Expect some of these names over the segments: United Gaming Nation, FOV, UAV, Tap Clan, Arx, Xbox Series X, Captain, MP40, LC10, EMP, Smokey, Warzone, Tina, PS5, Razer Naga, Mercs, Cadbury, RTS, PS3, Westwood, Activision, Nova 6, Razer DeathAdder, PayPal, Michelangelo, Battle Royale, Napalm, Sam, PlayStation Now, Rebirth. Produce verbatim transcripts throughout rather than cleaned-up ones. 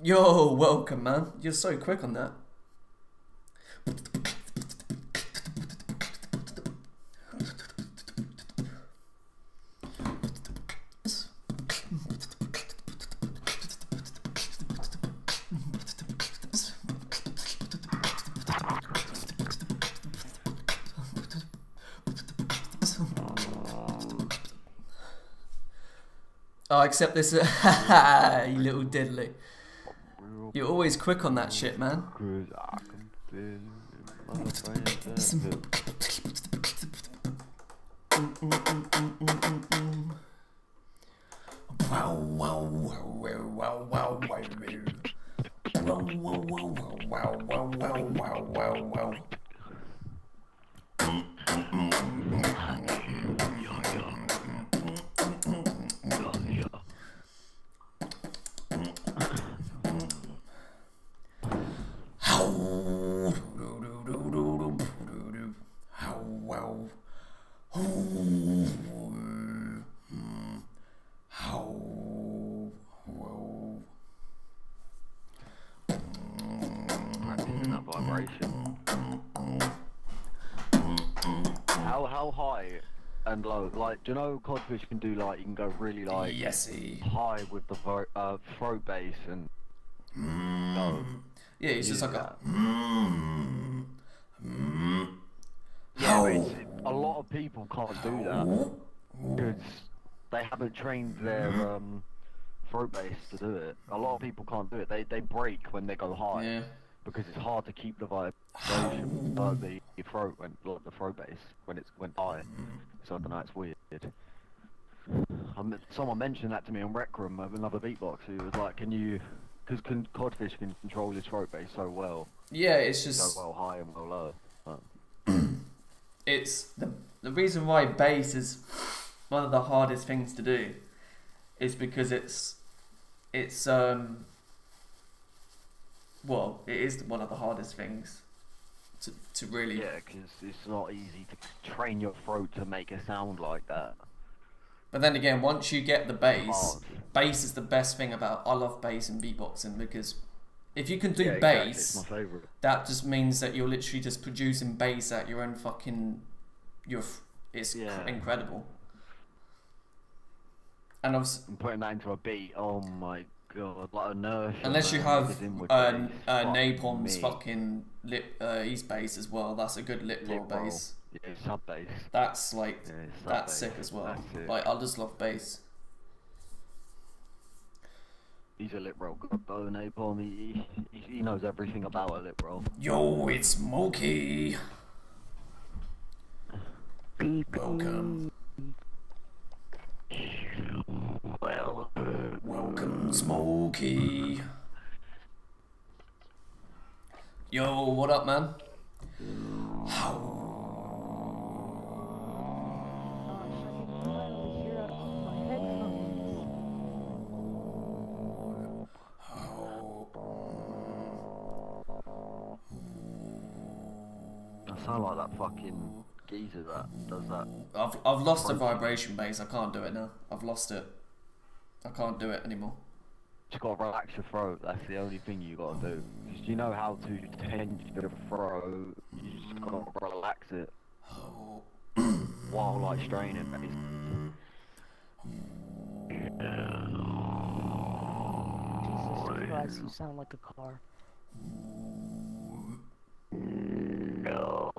Yo, welcome, man. You're so quick on that. Oh, except this, you little diddly. You're always quick on that shit, man. Wow, wow, wow, wow, wow, wow, and low, like, do you know Codfish can do, like, you can go really, like, yesy high with the vo uh, throw bass and mm. no. Yeah, it's just like that. a mm. Mm. Yeah, it's, it, a lot of people can't do that because they haven't trained their um, throw bass to do it. A lot of people can't do it. They they break when they go high, yeah, because it's hard to keep the vibration by the throat when like the throw bass when it's when high. So I don't know, it's weird. Um, someone mentioned that to me in Rec Room of another beatbox who was like, "Can you? Because can, Codfish can control his throat bass so well." Yeah, it's just so well high and well low. But... it's the the reason why bass is one of the hardest things to do is because it's it's um. Well, it is one of the hardest things to to really. Yeah, because it's not easy to train your throat to make a sound like that. But then again, once you get the bass, bass is the best thing about. I love bass and beatboxing because if you can do yeah, bass, exactly. It's my favorite. That just means that you're literally just producing bass at your own fucking. Your it's yeah. incredible. And I was putting that into a beat. Oh my. God, like a nurse. Unless you have uh, uh, Napalm's me. fucking lip, uh, his bass as well. That's a good lip roll bass. Yeah, sub bass. That's like yeah, that's sick as well. Like I just love bass. He's a lip roll god though, Napalm. He, he he knows everything about a lip roll. Yo, it's Mokey. Welcome. Well, uh, welcome, Smokey. Yo, what up, man? I sound like that fucking geezer that does that. I've I've lost the vibration base. I can't do it now. I've lost it. I can't do it anymore. Just gotta relax your throat. That's the only thing you gotta do. Just you know how to tense your throat. You just gotta relax it while like straining. Jesus Christ, you sound like a car. No.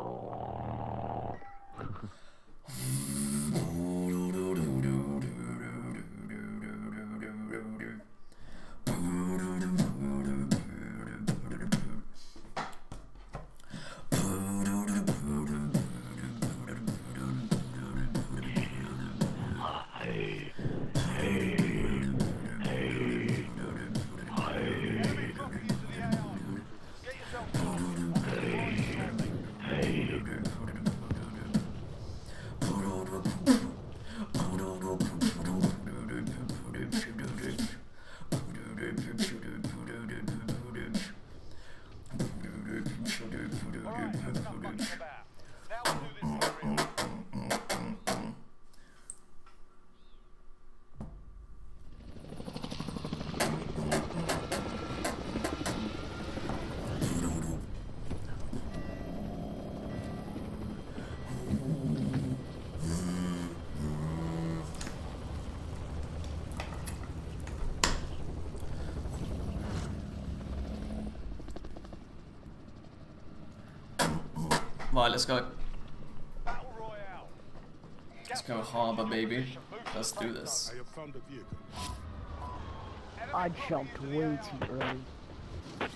Right, let's go. Let's go harbor, baby. Let's do this. I jumped way too early.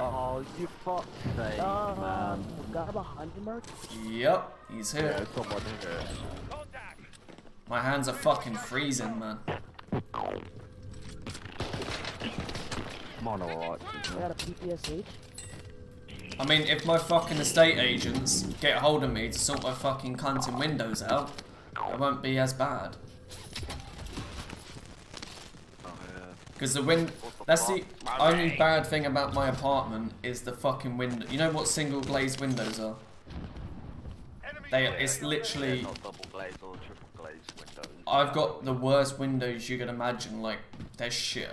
Oh, you fuck's sake, uh, man. We got behind him, Mark? Yep, he's here. Yeah, someone here. My hands are fucking freezing, man. Mono-watch. You got a P P S H? I mean, if my fucking estate agents get hold of me to sort my fucking cunt and windows out, it won't be as bad. Because the wind... That's the only bad thing about my apartment is the fucking window. You know what single glazed windows are? They are, it's literally... Not double glazed or triple glazed windows. I've got the worst windows you can imagine, like, they're shit.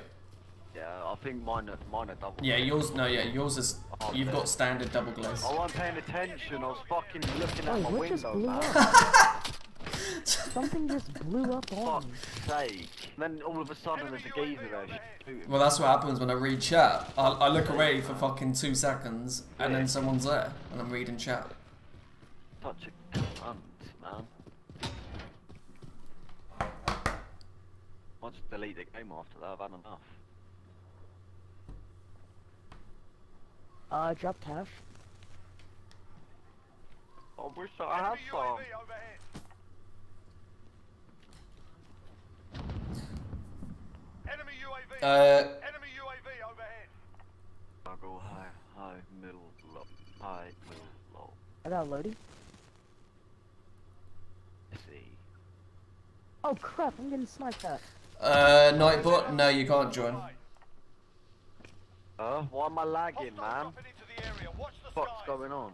Yeah, I think mine are, mine are double glazed. Yeah, yours, no, yeah, yours is, you've got standard double glazed. I wasn't paying attention, I was fucking looking at my window, man. Something just blew up on me. Fuck's sake. Then all of a sudden there's a geezer there shooting. Well, that's what happens when I read chat. I, I look away for fucking two seconds and yeah. Then someone's there and I'm reading chat. Touch a cunt, man. I'll just delete the game after that, I've had enough. Uh, dropped half. I wish I had some. Uh, Enemy U A V overhead. I go high, high, middle, low, high, middle, low. I got loading. Let's see. Oh crap! I'm getting sniped at. Uh, Nightbot, no, you can't join. Uh, why am I lagging, man? What's going on?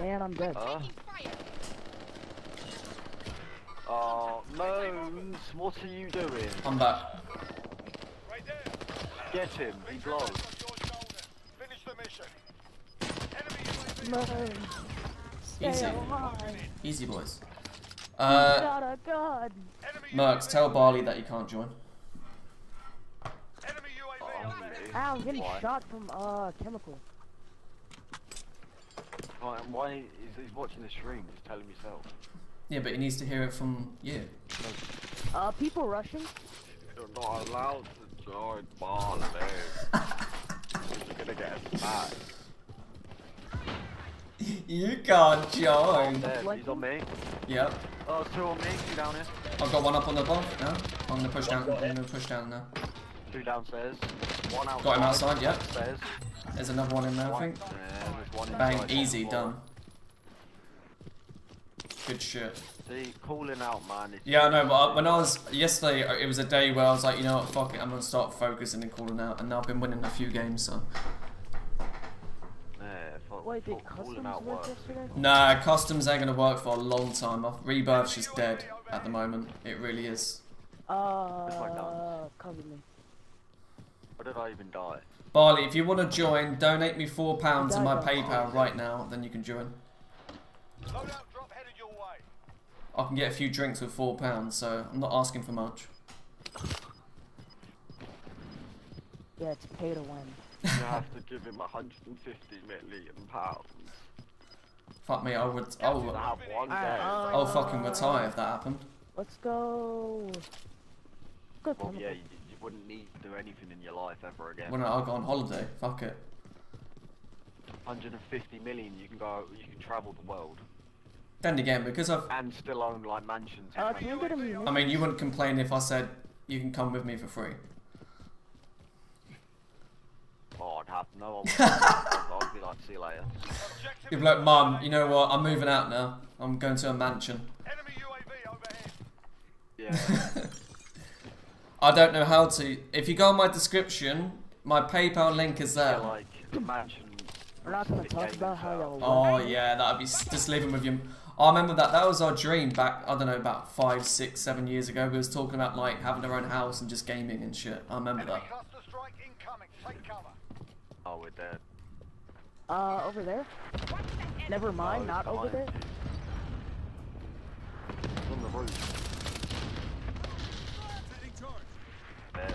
Man, I'm dead. Uh? Oh, Moonz, what are you doing? I'm back. Get him, he blows. Easy. Easy, boys. Uh, Mercs, tell Barley that he can't join. Oh, ow, I'm getting why? shot from, uh, Chemical. Why, why is he watching the stream? Just tell him yourself. Yeah, but he needs to hear it from you. Uh, people rushing? You're not allowed to join Barley. You're gonna get us back. You can't join. Oh, he's on me. Yep. Oh, two on me, two down here. I've got one up on the bomb now. I'm gonna push down, I'm gonna push down now. Two downstairs. One outside. Got him outside, yep. Upstairs. There's another one in there, I think. Yeah, bang, easy, done. Good shit. See, calling out, man. Yeah, I know, but when I was, yesterday, it was a day where I was like, you know what, fuck it, I'm gonna start focusing and calling out, and now I've been winning a few games, so. Yeah, fuck, Wait, fuck calling out work. Nah, customs ain't gonna work for a long time. Rebirth's just dead at the moment. It really is. Uh, cover me. What did I even die? Barley, if you want to join, donate me four pounds on my PayPal right now, then you can join. I can get a few drinks with four pounds, so I'm not asking for much. Yeah, it's pay to win. You have to give him one hundred fifty million pounds. Fuck me, I would. I would. Have one day. Uh, I'll fucking retire if that happened. Let's go. Good. Well, yeah, you, you wouldn't need to do anything in your life ever again. When I go on holiday, fuck it. one hundred fifty million, you can go. You can travel the world. Then again, because I've and still own like mansions. Uh, I mean, you wouldn't complain if I said you can come with me for free. Oh, I'd have no. I'd be like, see you later. You'd be like, Mum, you know what? I'm moving out now. I'm going to a mansion. Enemy U A V overhead. Yeah. I don't know how to. If you go on my description, my PayPal link is there. Yeah, like the mansion. We're not gonna talk about how. Oh yeah, that'd be just living with you. I remember that, that was our dream back, I don't know, about five, six, seven years ago. We was talking about like having our own house and just gaming and shit. I remember that. Oh, we're dead. Uh, over there? Never mind, not over there. On the roof. Setting charge. There.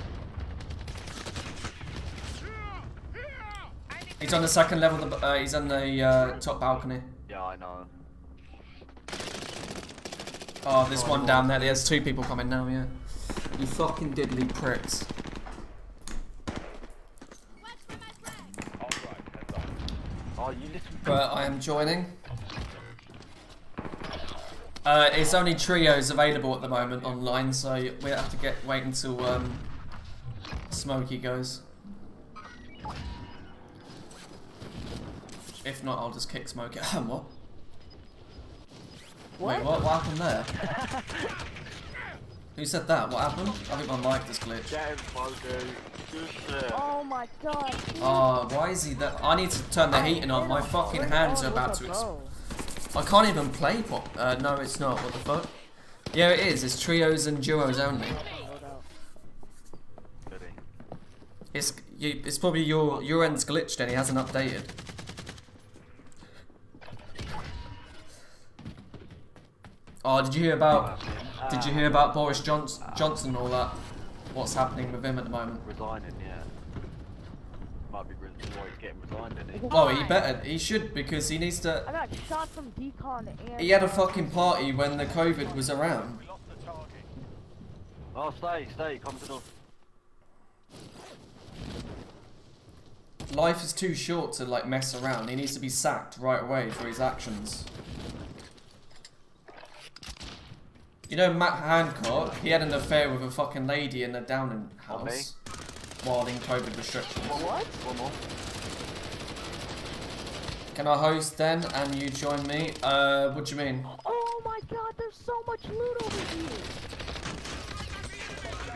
He's on the second level. The, uh, he's on the uh, top balcony. Yeah, I know. Oh, there's one down there. There's two people coming now. Yeah. You fucking diddly pricks. But I am joining. Uh, it's only trios available at the moment online, so we have to get wait until um, Smokey goes. If not, I'll just kick Smokey. What? What? Wait, what? What happened there? Who said that? What happened? I think my mic just glitched. Oh my god. Oh, why is he that? I need to turn the heating on. My fucking hands are about to explode. I can't even play pop. Uh, no, it's not. What the fuck? Yeah, it is. It's trios and duos only. It's you, it's probably your your end's glitched and he hasn't updated. Oh, did you hear about? Did you hear about Boris Johnson, Johnson and all that? What's happening with him at the moment? Resigning, yeah. Might be re well, he's getting resigned, isn't he? Oh, he better. He should, because he needs to. I got shot from decon and he had a fucking party when the COVID was around. Oh, stay, stay, come to the north. Life is too short to like mess around. He needs to be sacked right away for his actions. You know Matt Hancock, he had an affair with a fucking lady in a Downing house while in COVID restrictions. What? One more. Can I host then and you join me? Uh, what do you mean? Oh my god, there's so much loot over here!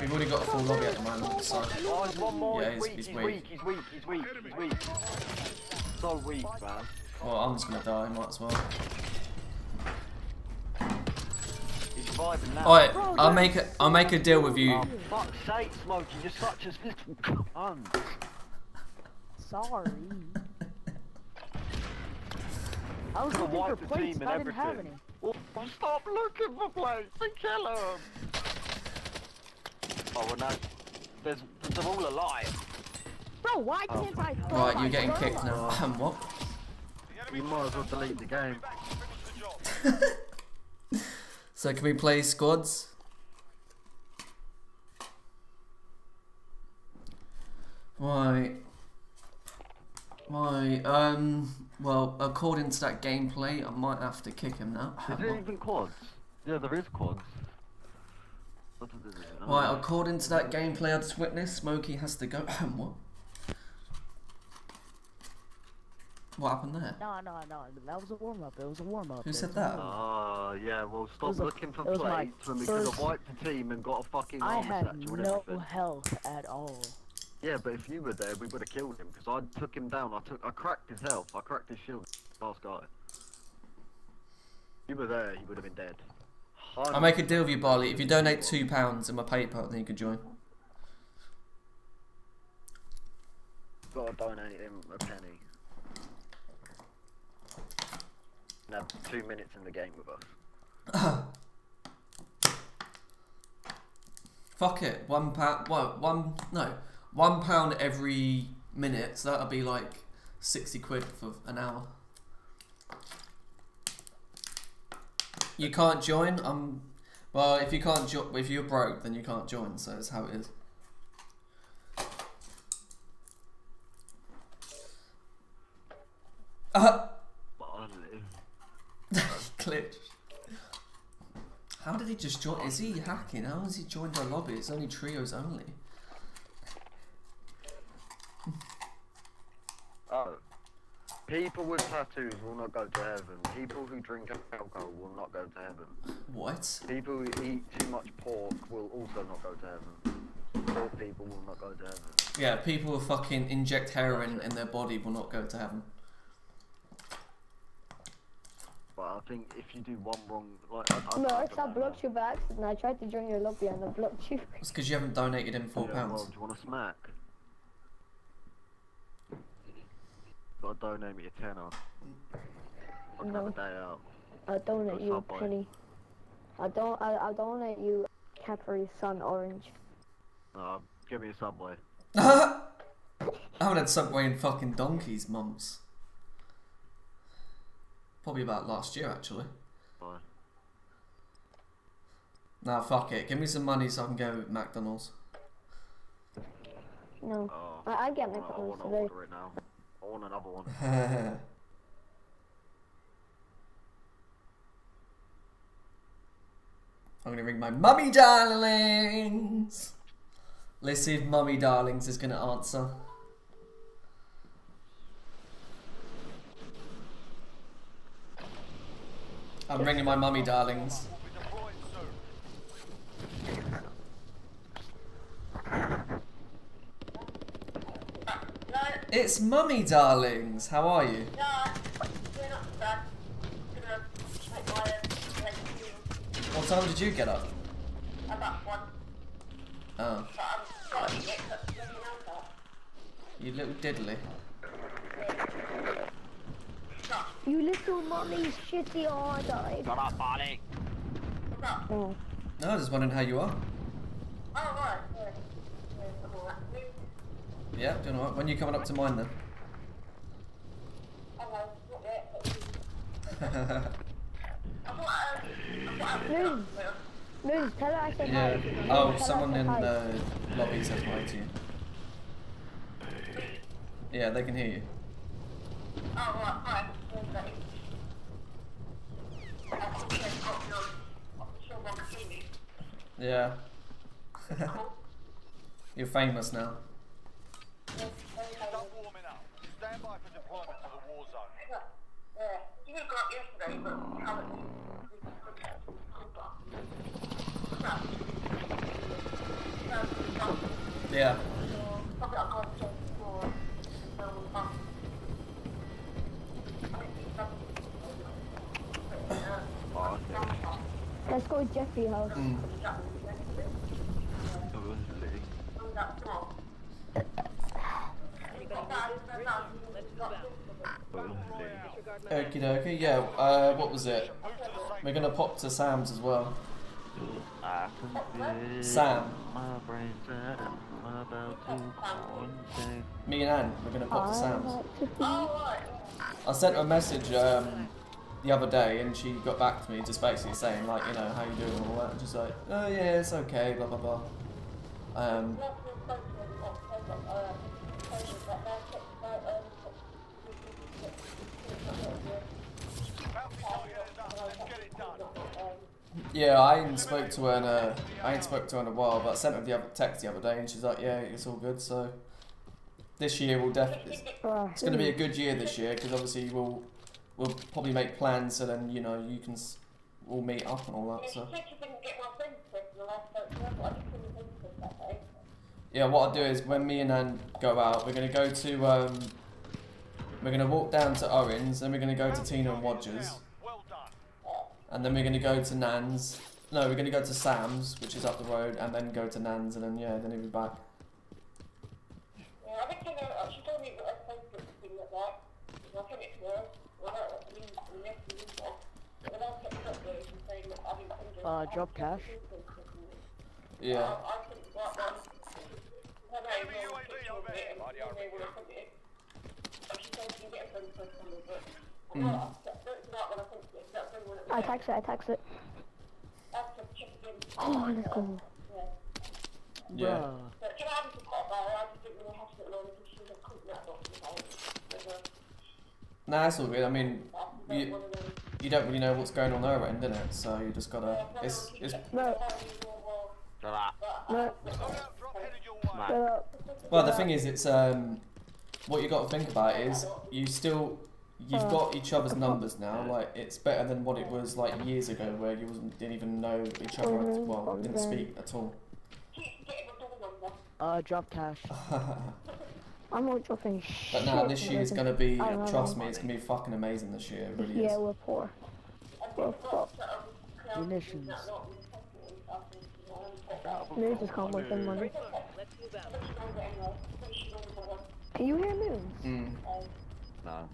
We've already got a full lobby at the moment, so... Oh, there's one more, yeah, he's, he's, he's weak. weak, he's weak, he's weak, he's weak. So weak, man. Well, I'm just gonna die, might as well. Alright, I'll make a, I'll make a deal with you. Oh, fuck's sake, Smokey, you're such a little cunt. Sorry. I was looking for plates, I didn't have any. Oh, stop looking for plates and kill them. Oh, well, no. There's, they're all alive. Bro, why oh. can't I... Right, you're getting kicked now. Um, what? You might as well delete the game. So can we play squads? Why? Why? Um. Well, according to that gameplay, I might have to kick him now. Is there even quads? Yeah, there is quads. Right. According to that gameplay I just witnessed, Smokey has to go. What? What happened there? No, no, no. That was a warm-up. It was a warm-up. Who said that? Oh, uh, yeah. Well, stop looking for plates when we could have wiped the team and got a fucking armor satchel and everything. I had no health at all. Yeah, but if you were there, we would have killed him because I took him down. I took, I cracked his health. I cracked his shield. Last guy. If you were there, he would have been dead. I'll make a deal with you, Barley. If you donate two pounds in my PayPal, then you can join. Got to donate him a penny. Have two minutes in the game with us. Fuck it, one pound. Well, one no, one pound every minute. So that'll be like sixty quid for an hour. You can't join. Um, well, if you can't join, if you're broke, then you can't join. So that's how it is. Uh, Glitch. How did he just join? Is he hacking? How has he joined our lobby? It's only trios only. Oh. People with tattoos will not go to heaven. People who drink alcohol will not go to heaven. What? People who eat too much pork will also not go to heaven. Poor people will not go to heaven. Yeah, people who fucking inject heroin in their body will not go to heaven. But I think if you do one wrong, like I, I no, it's I blocked you by accident. I tried to join your lobby and I blocked you. It's because you haven't donated him four pounds. Well, do you want a smack? Gotta donate me a tenner. I'll no. cover that up. I donate you a penny. I don't. I, I donate you Cadbury Sun Orange. Uh, give me a Subway. I haven't had Subway in fucking donkeys, mumps. Probably about last year, actually. Fine. Nah, fuck it. Give me some money so I can go with McDonald's. No, oh, I, I get McDonald's I today. It now. I want another one. I'm gonna ring my mummy darlings. Let's see if mummy darlings is gonna answer. I'm ringing my mummy darlings. It's mummy darlings. How are you? What time did you get up? About one. Oh. You little diddly. You little mummy's shitty hard eye. Come on, Barley. No, I was just wondering how you are. Oh, right. Yeah, doing alright. When are you coming up to mine then? I don't know. Moonz, Moonz, tell her I said yeah. hi. Oh, someone in hi. the lobby said hi to you. Yeah, they can hear you. Oh, right, hi. Yeah. You're famous now. Stop warming up. Stand by for deployment to the war zone. Yeah, you got yesterday, but you haven't. Yeah. Let's go to Jeffrey's house. Mm. Okie dokie, yeah, uh, what was it? We're gonna pop to Sam's as well. Sam. Me and Anne, we're gonna pop to Sam's. I sent her a message um, the other day, and she got back to me just basically saying like, you know, how you doing and all that. And she's like, oh yeah, it's okay, blah blah blah. Um, Yeah, I ain't spoke to her in a, I ain't spoke to her in a while, but I sent her the other text the other day, and she's like, "Yeah, it's all good." So this year will definitely, it's going to be a good year this year because obviously we'll we'll probably make plans, so then you know you can all meet up and all that. So yeah, what I'll do is when me and Nan go out, we're going to go to um, we're going to walk down to Owen's, then we're going to go to Tina and Wodger's. And then we're going to go to Nan's. No, we're going to go to Sam's, which is up the road, and then go to Nan's, and then, yeah, then he'll be back. Uh, drop cash? Yeah. Mm. I tax it, I tax it. Oh, let's go. Yeah. Nah, it's all good. I mean, you, you don't really know what's going on there, end, innit? So you just gotta. It's. it's... No. No. No. Well, the thing is, it's. um, what you gotta think about is you still. You've got each other's numbers now, like, it's better than what it was, like, years ago, where you wasn't, didn't even know each other, mm-hmm. well, didn't speak at all. Uh, drop cash. I'm not dropping shit. But now, this year is gonna be, trust me, it's gonna be fucking amazing this year, it really is. Yeah, we're poor. We're fucked. Munitions. Munitions can't work in money. Can you hear Moonz? Mm. No.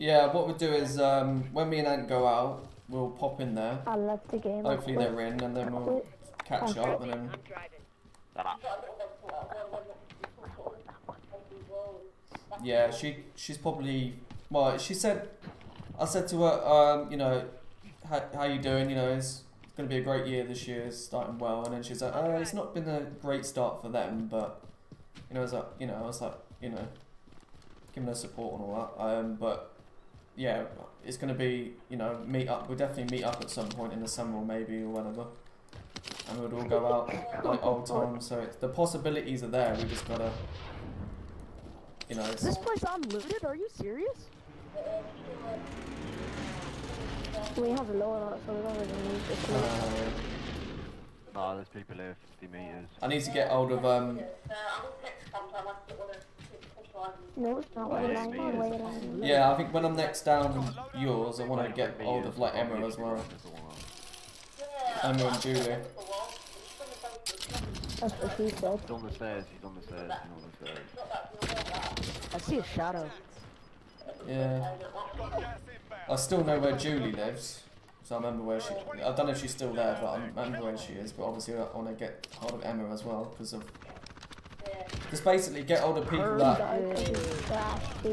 Yeah, what we'll do is um, when me and Ant go out, we'll pop in there. I love the game. Hopefully they're in, and then we'll catch up and then. Yeah, she she's probably well. She said, I said to her, um, you know, how how you doing? You know, it's gonna be a great year this year. It's starting well, and then she's like, oh, it's not been a great start for them, but you know, I was like, you know, I was like, you know, giving her support and all that. Um, but yeah, it's gonna be, you know, meet up. We'll definitely meet up at some point in the summer, or maybe or whenever, and we'd all go out like old times. So it's, the possibilities are there. We just gotta. You know, is this place unlooted? Are you serious? We have a loadout, so we don't really need this. Uh, oh, there's people here fifty meters. I need to get hold of um. No, it's not. Well, yeah, I think when I'm next down yours, I want to get hold of like Emma as well. Emma and Julie. That's what she said. He's on the stairs. He's on the stairs. He's on the stairs. I see a shadow. Yeah. I still know where Julie lives, so I remember where she. I don't know if she's still there, but I remember where she is. But obviously, I want to get hold of Emma as well, because of. Just basically get hold of people that.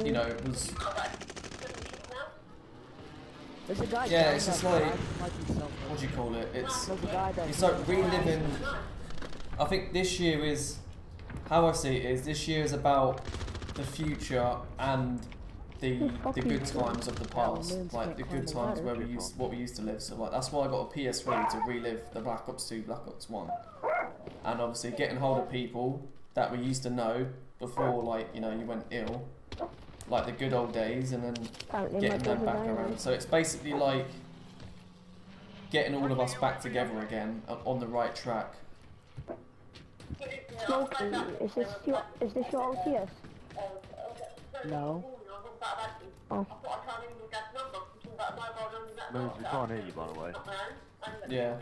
You know, it was. Yeah, it's just like. What do you call it? It's. It's like reliving. I think this year is. How I see it is, this year is about. The future and the the good times of the past, like the good times where we used what we used to live. So like that's why I got a P S three to relive the Black Ops two, Black Ops one, and obviously getting hold of people that we used to know before, like you know you went ill, like the good old days, and then getting them back around. So it's basically like getting all of us back together again on the right track. Smokey, is this your is this your old P S? No. Oh. No, we can't hear you, by the way. Yeah.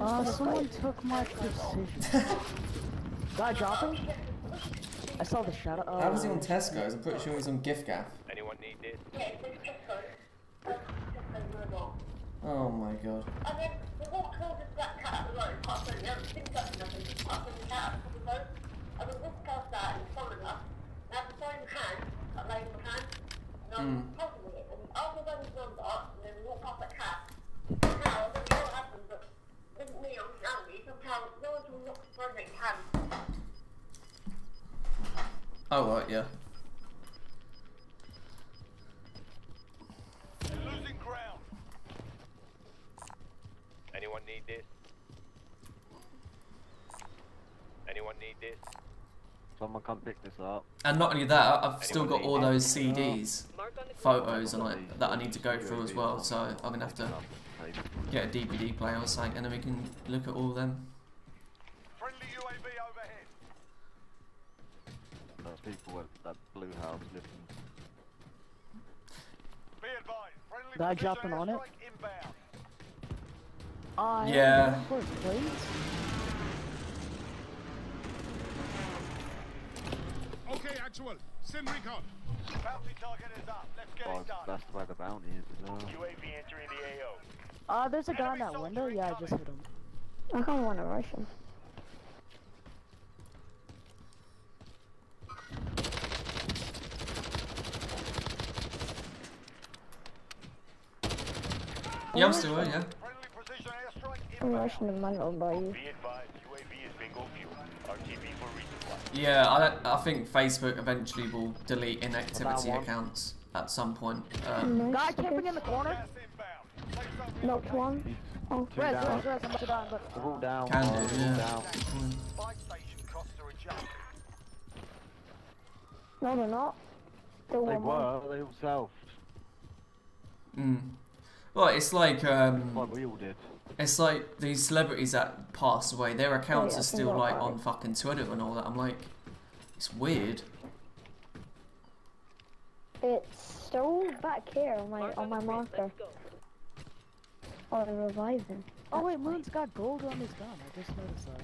Uh, someone took my precision. Guy dropping? I saw the shadow. Oh. How was he on Tesco's? I'm pretty sure he's on Giftgaff. Anyone need this? Oh my god. Mm. Oh right, yeah. Losing ground. Anyone need this? Anyone need this? Someone come pick this up. And not only that, I've Anyone still got all those C Ds, photos, and like that I need to go through as well. So I'm gonna have to get a D V D player or something, and then we can look at all of them. Friendly U A V overhead. Those people at that blue house living. Be advised, friendly. Guy jumping on it. I yeah. Okay, actual. Send recon. Bounty target is up. Let's get oh, it done. That's where the bounty is as well. U A V entering the A O. Ah, uh, there's a guy in that window. Yeah, coming. I just hit him. I don't want to rush him. Yeah, I'm still in, yeah. I'm rushing the man on by you. Yeah, I, don't, I think Facebook eventually will delete inactivity accounts at some point. Um, Guy camping in the corner. Knocked one. Oh, res, res, res, I'm about to die, but... We're all down. Can do, oh, yeah. Down. No, they're not. Still they were, they all self. Mm. Well, it's like, um... like we all did. It's like these celebrities that pass away, their accounts oh, yeah, are still like right. on fucking Twitter and all that. I'm like, it's weird. It's so back here on my on my monster. Oh, they're reviving. Oh wait, Moon's got gold on his gun. I just noticed that.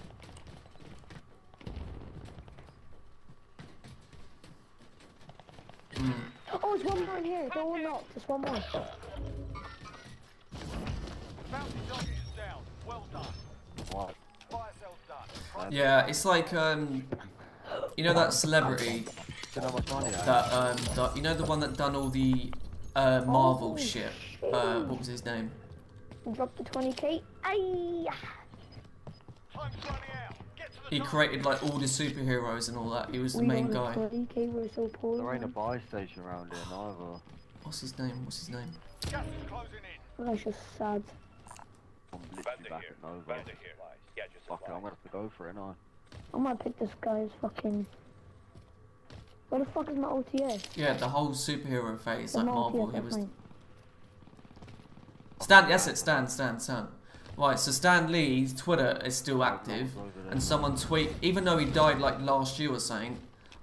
Oh, there's one more in here. Don't one knock. There's one more. Yeah, it's like um, you know that celebrity that um, that, you know the one that done all the uh Marvel oh, shit. Shit. Uh, what was his name? Drop the twenty K. Aye. He created like all the superheroes and all that. He was the we main guy. twenty K, so poor, there ain't a buy station around here either. What's his name? What's his name? Just in. That's just sad. I'm literally back at Nova. Yeah, fuck it, I'm gonna have to go for it, aren't I? I might pick this guy's fucking. Where the fuck is my O T S? Yeah, the whole superhero phase, like Marvel. He was. Stan, that's it, Stan, Stan, Stan. Right, so Stan Lee's Twitter is still active, and someone tweet, even though he died like last year or something,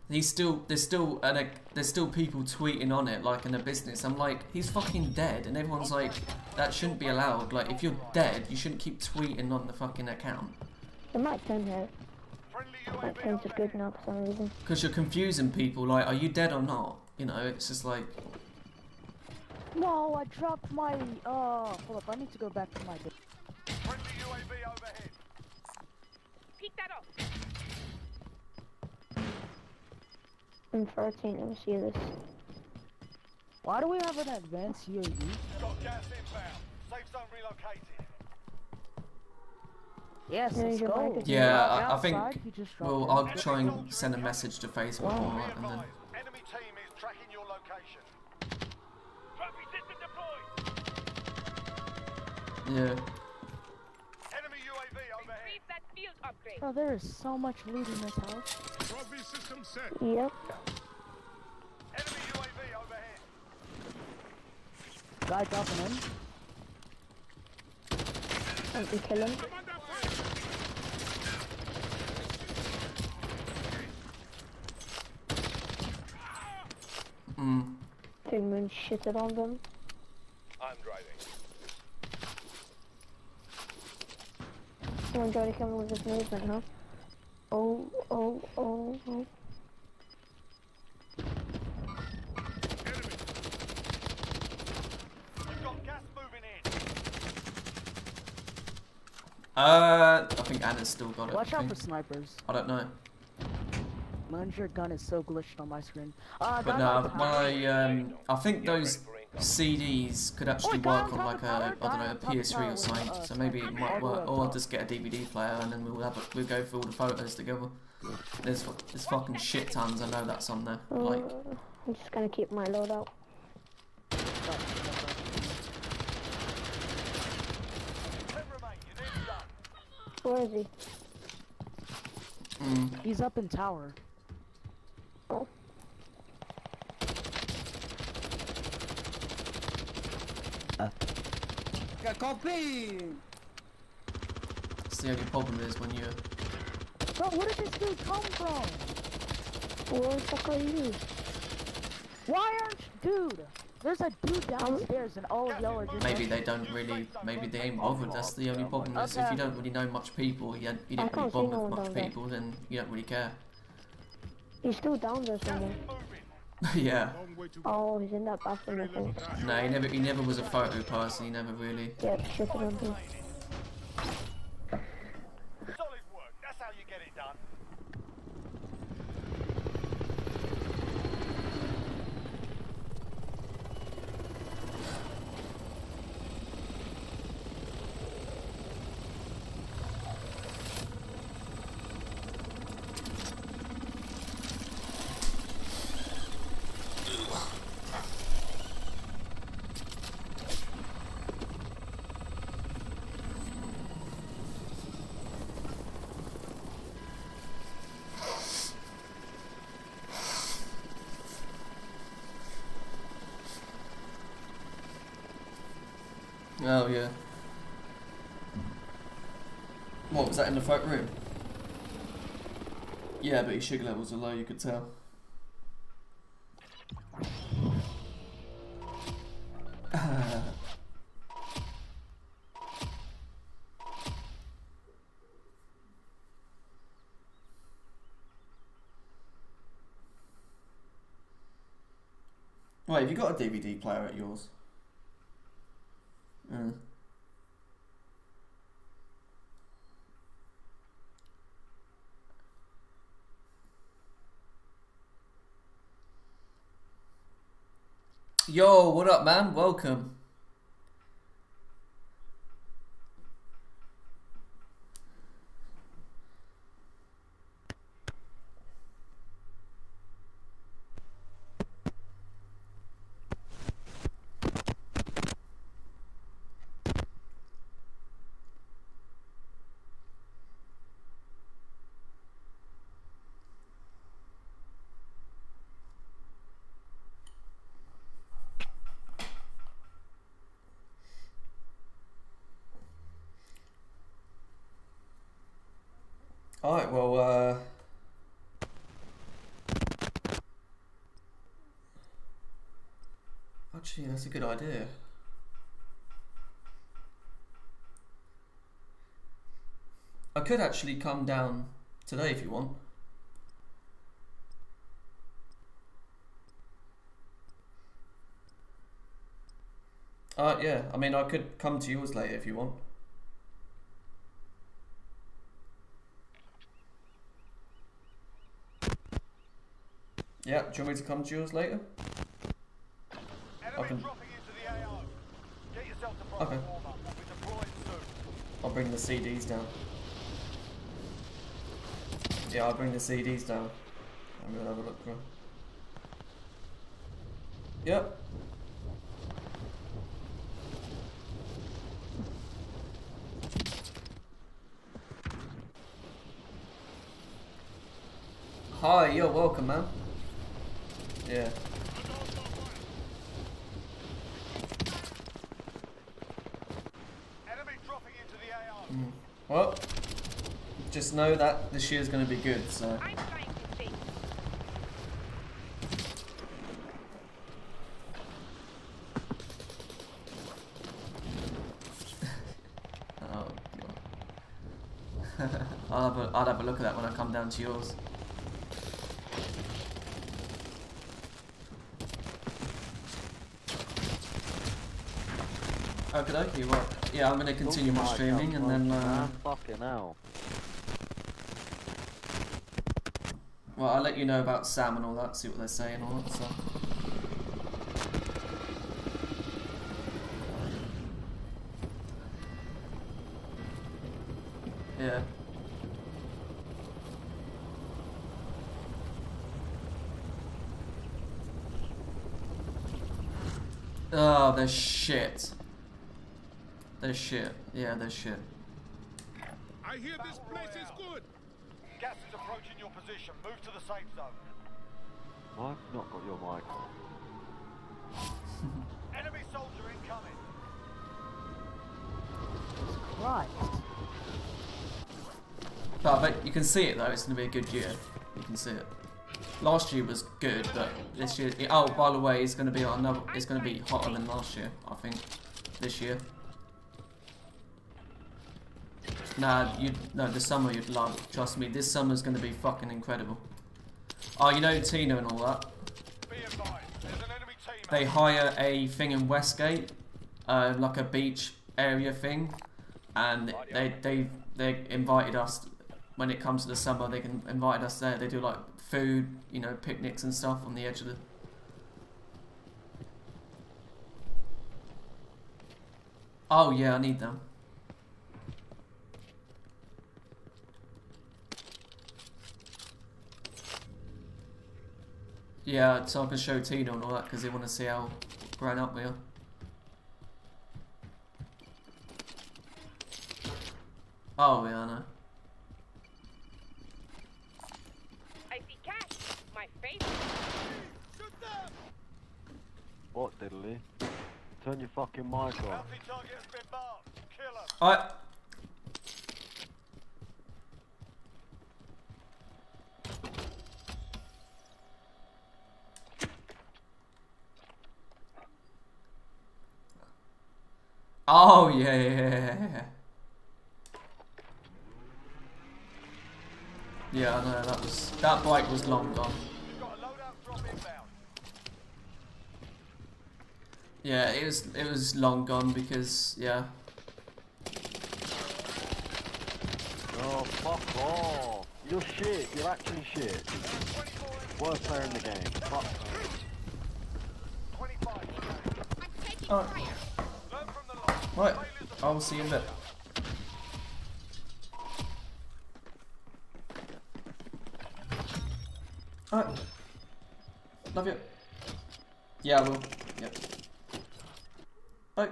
he's still there's still an, a, there's still people tweeting on it like in a business. I'm like, he's fucking dead, and everyone's like, that shouldn't be allowed. Like, if you're dead, you shouldn't keep tweeting on the fucking account. The mic don't hurt. That sounds just good enough for some reason. Because you're confusing people. Like, are you dead or not? You know, it's just like. No, I dropped my. Uh, hold up, I need to go back to my. Friendly U A V overhead. Peek that off. I'm fourteen, let me see this. Why do we have an advanced U A V? Got gas inbound. Safe zone relocated. Yes, yeah, let's go. Yeah, I, I think. Well, I'll try and send a message to Facebook. Wow. All right, and then. Enemy team is tracking your location. Trophy system deployed. Yeah. Oh, there is so much loot in this house. Trophy system set. Yep. Enemy U A V overhead. Guy dropping in. And we kill him. Hmm. Two moon shitted on them. I'm driving. I'm trying to come with this movement, huh? Oh, oh, oh, oh. Enemy. You've got gas moving in. Uh, I think Anna's still got it. Watch out for snipers. I don't know. Mind your gun is so glitched on my screen. Uh, but no, my um, I think those C Ds could actually oh, work on like a, I don't know, a P S three or something, so maybe it might work, or I'll just get a D V D player and then we'll have a, we'll go through all the photos together. There's, there's fucking shit tons, I know that's on there, like. Uh, I'm just gonna keep my loadout. Where is he? Mm. He's up in tower. Oh. Uh. That's the only problem is when you. Bro, where did this dude come from? Where the fuck are you? Why aren't you, dude? There's a dude downstairs and all of y'all are just. Maybe they don't really. Maybe they ain't bothered. That's the only problem is okay. If you don't really know much people, you don't really bother no with much people, there. Then you don't really care. He's still down there somewhere. Yeah. Oh, he's in that bathroom, I think. No, he never, he never was a photo person, he never really... Yeah, shit on him. Solid work, that's how you get it done. Oh yeah. What was that in the front room? Yeah, but his sugar levels are low, you could tell. Wait, have you got a D V D player at yours? Mm. Yo, what up, man? Welcome. Alright, well, uh... actually, that's a good idea. I could actually come down today if you want. Alright, yeah, I mean, I could come to yours later if you want. Yeah, do you want me to come to yours later? I can... Okay. I'll bring the C Ds down. Yeah, I'll bring the C Ds down. And we'll have a look through. Yep. Hi, you're welcome, man. Yeah. Enemy dropping into the A R. Mm. Well, just know that this year's going to be good, so. I'm trying to see. Oh, God. I'll have a, I'll have a look at that when I come down to yours. Okay, well, yeah, I'm gonna continue my streaming and then. Uh, Fucking hell. Well, I'll let you know about Sam and all that. See what they're saying, all that stuff. Yeah. Oh, they're shit. They're shit. Yeah, they're shit. I hear this place is good. Gas is approaching your position. Move to the safe zone. I've not got your mic. Enemy soldier incoming. Jesus Christ. But, but you can see it though. It's going to be a good year. You can see it. Last year was good, but this year. It, oh, by the way, it's going to be another. It's going to be hotter than last year, I think. This year. Nah, you no. The summer you'd love. Trust me, this summer's gonna be fucking incredible. Oh, you know Tina and all that. They hire a thing in Westgate, uh, like a beach area thing, and they they they invited us. When it comes to the summer, they can invite us there. They do like food, you know, picnics and stuff on the edge of the. Oh yeah, I need them. Yeah, so I can show Tina and all that because they want to see how grown up we are. Oh, yeah, I know. I see cats, my face. What, diddly? Turn your fucking mic on. Alright. Oh, yeah, yeah, yeah, I know, that was, that bike was long gone. Yeah, it was it was long gone because yeah. Oh, fuck off! You're shit. You're actually shit. Worst player in the game. Fuck. Oh. Right. I'll see you in a bit. Alright. Love you. Yeah, I will. Yep. Bye.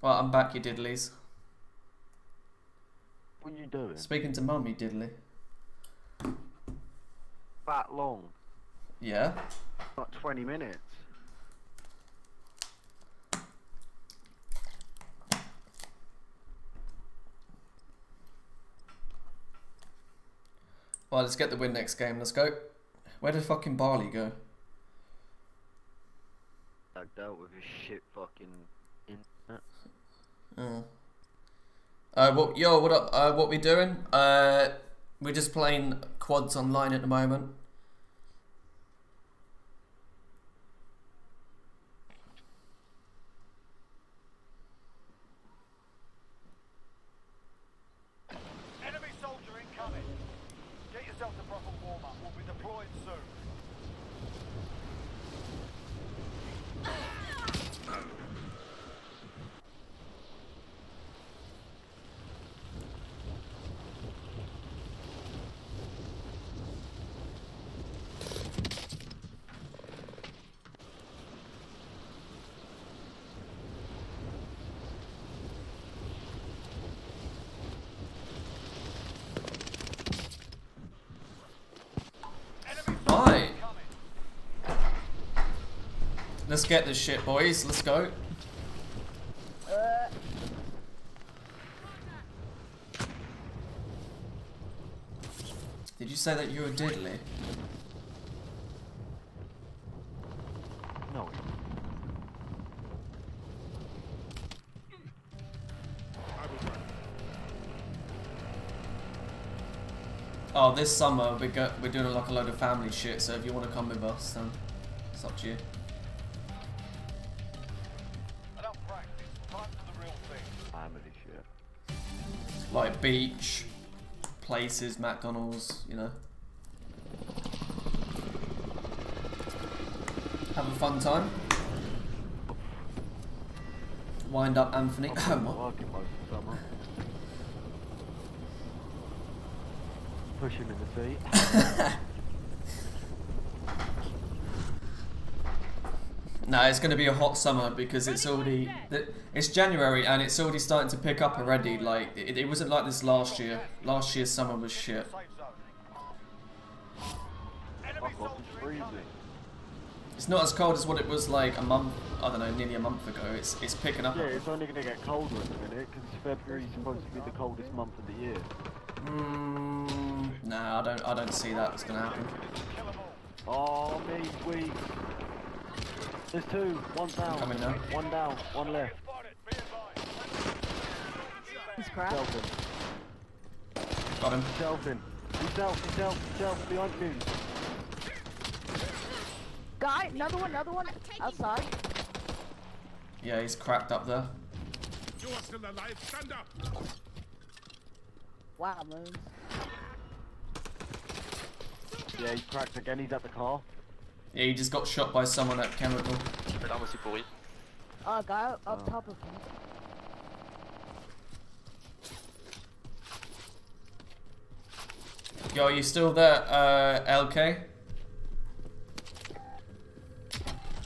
Well, I'm back, you diddlies. What are you doing? Speaking to mum, you diddly. That long? Yeah. About twenty minutes. Well, let's get the win next game. Let's go. Where did fucking Barley go? I dealt with his shit fucking internet. Uh. Uh, what, yo, what up? Uh, what we doing? Uh, we're just playing quads online at the moment. Let's get this shit, boys. Let's go. Uh. Did you say that you were diddly? No. Oh, this summer we go we're doing like a load of family shit. So if you want to come with us, then it's up to you. Like beach, places, McDonald's, you know. Have a fun time. Wind up, Anthony. Oh, push him in the feet. No, it's going to be a hot summer because it's already, it's January and it's already starting to pick up already. Like, it, it wasn't like this last year. Last year's summer was shit. It's not as cold as what it was like a month, I don't know, nearly a month ago. It's it's picking up. Yeah, it's only going to get colder in a minute because February is supposed to be the coldest month of the year. Mm, nah, I don't, I don't see that it's going to happen. Oh, me, we. There's two, one down, one down, one left. He's crap. Got him. Shelvin. Himself, himself, himself, behind you. Guy, another one, another one, outside. Yeah, he's cracked up there. You are still alive, stand up! Wow, Moonz. Yeah, he's cracked again, he's at the car. Yeah, he just got shot by someone at Chemical. Oh, guy up oh. top of him. Yo, are you still there, uh, L K?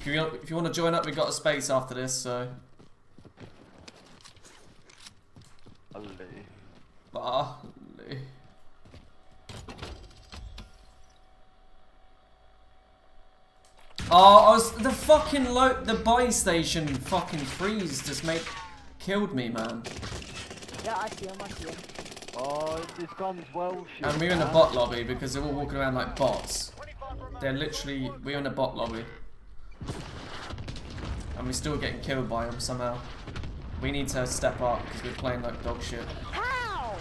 If you, if you want to join up, we got a space after this, so. Ali. Ali. Oh, I was, the fucking lo the buy station fucking freeze just made killed me, man. Yeah, I see him, I see him. Oh, this gun's well shit. And we're in a bot lobby because they're all walking around like bots. They're literally, we're in a bot lobby. And we're still getting killed by them somehow. We need to step up because we're playing like dog shit. How?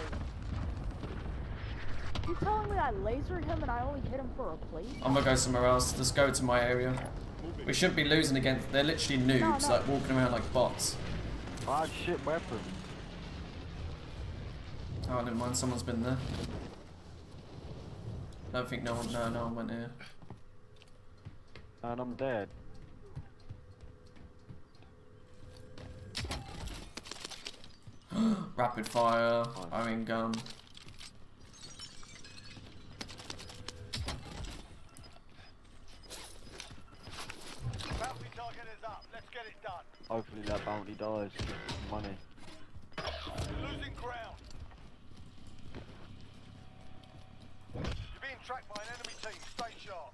You're telling me I lasered him and I only hit him for a plate? I'm gonna go somewhere else. Let's go to my area. We shouldn't be losing against. They're literally noobs, no, no. like walking around like bots. Odd shit weapon. Oh, never mind. Someone's been there. I don't think no one. No, no one went here. And I'm dead. Rapid fire, iron gun. Bounty target is up. Let's get it done. Hopefully that bounty dies. Money. You're losing ground. You're being tracked by an enemy team. Stay sharp.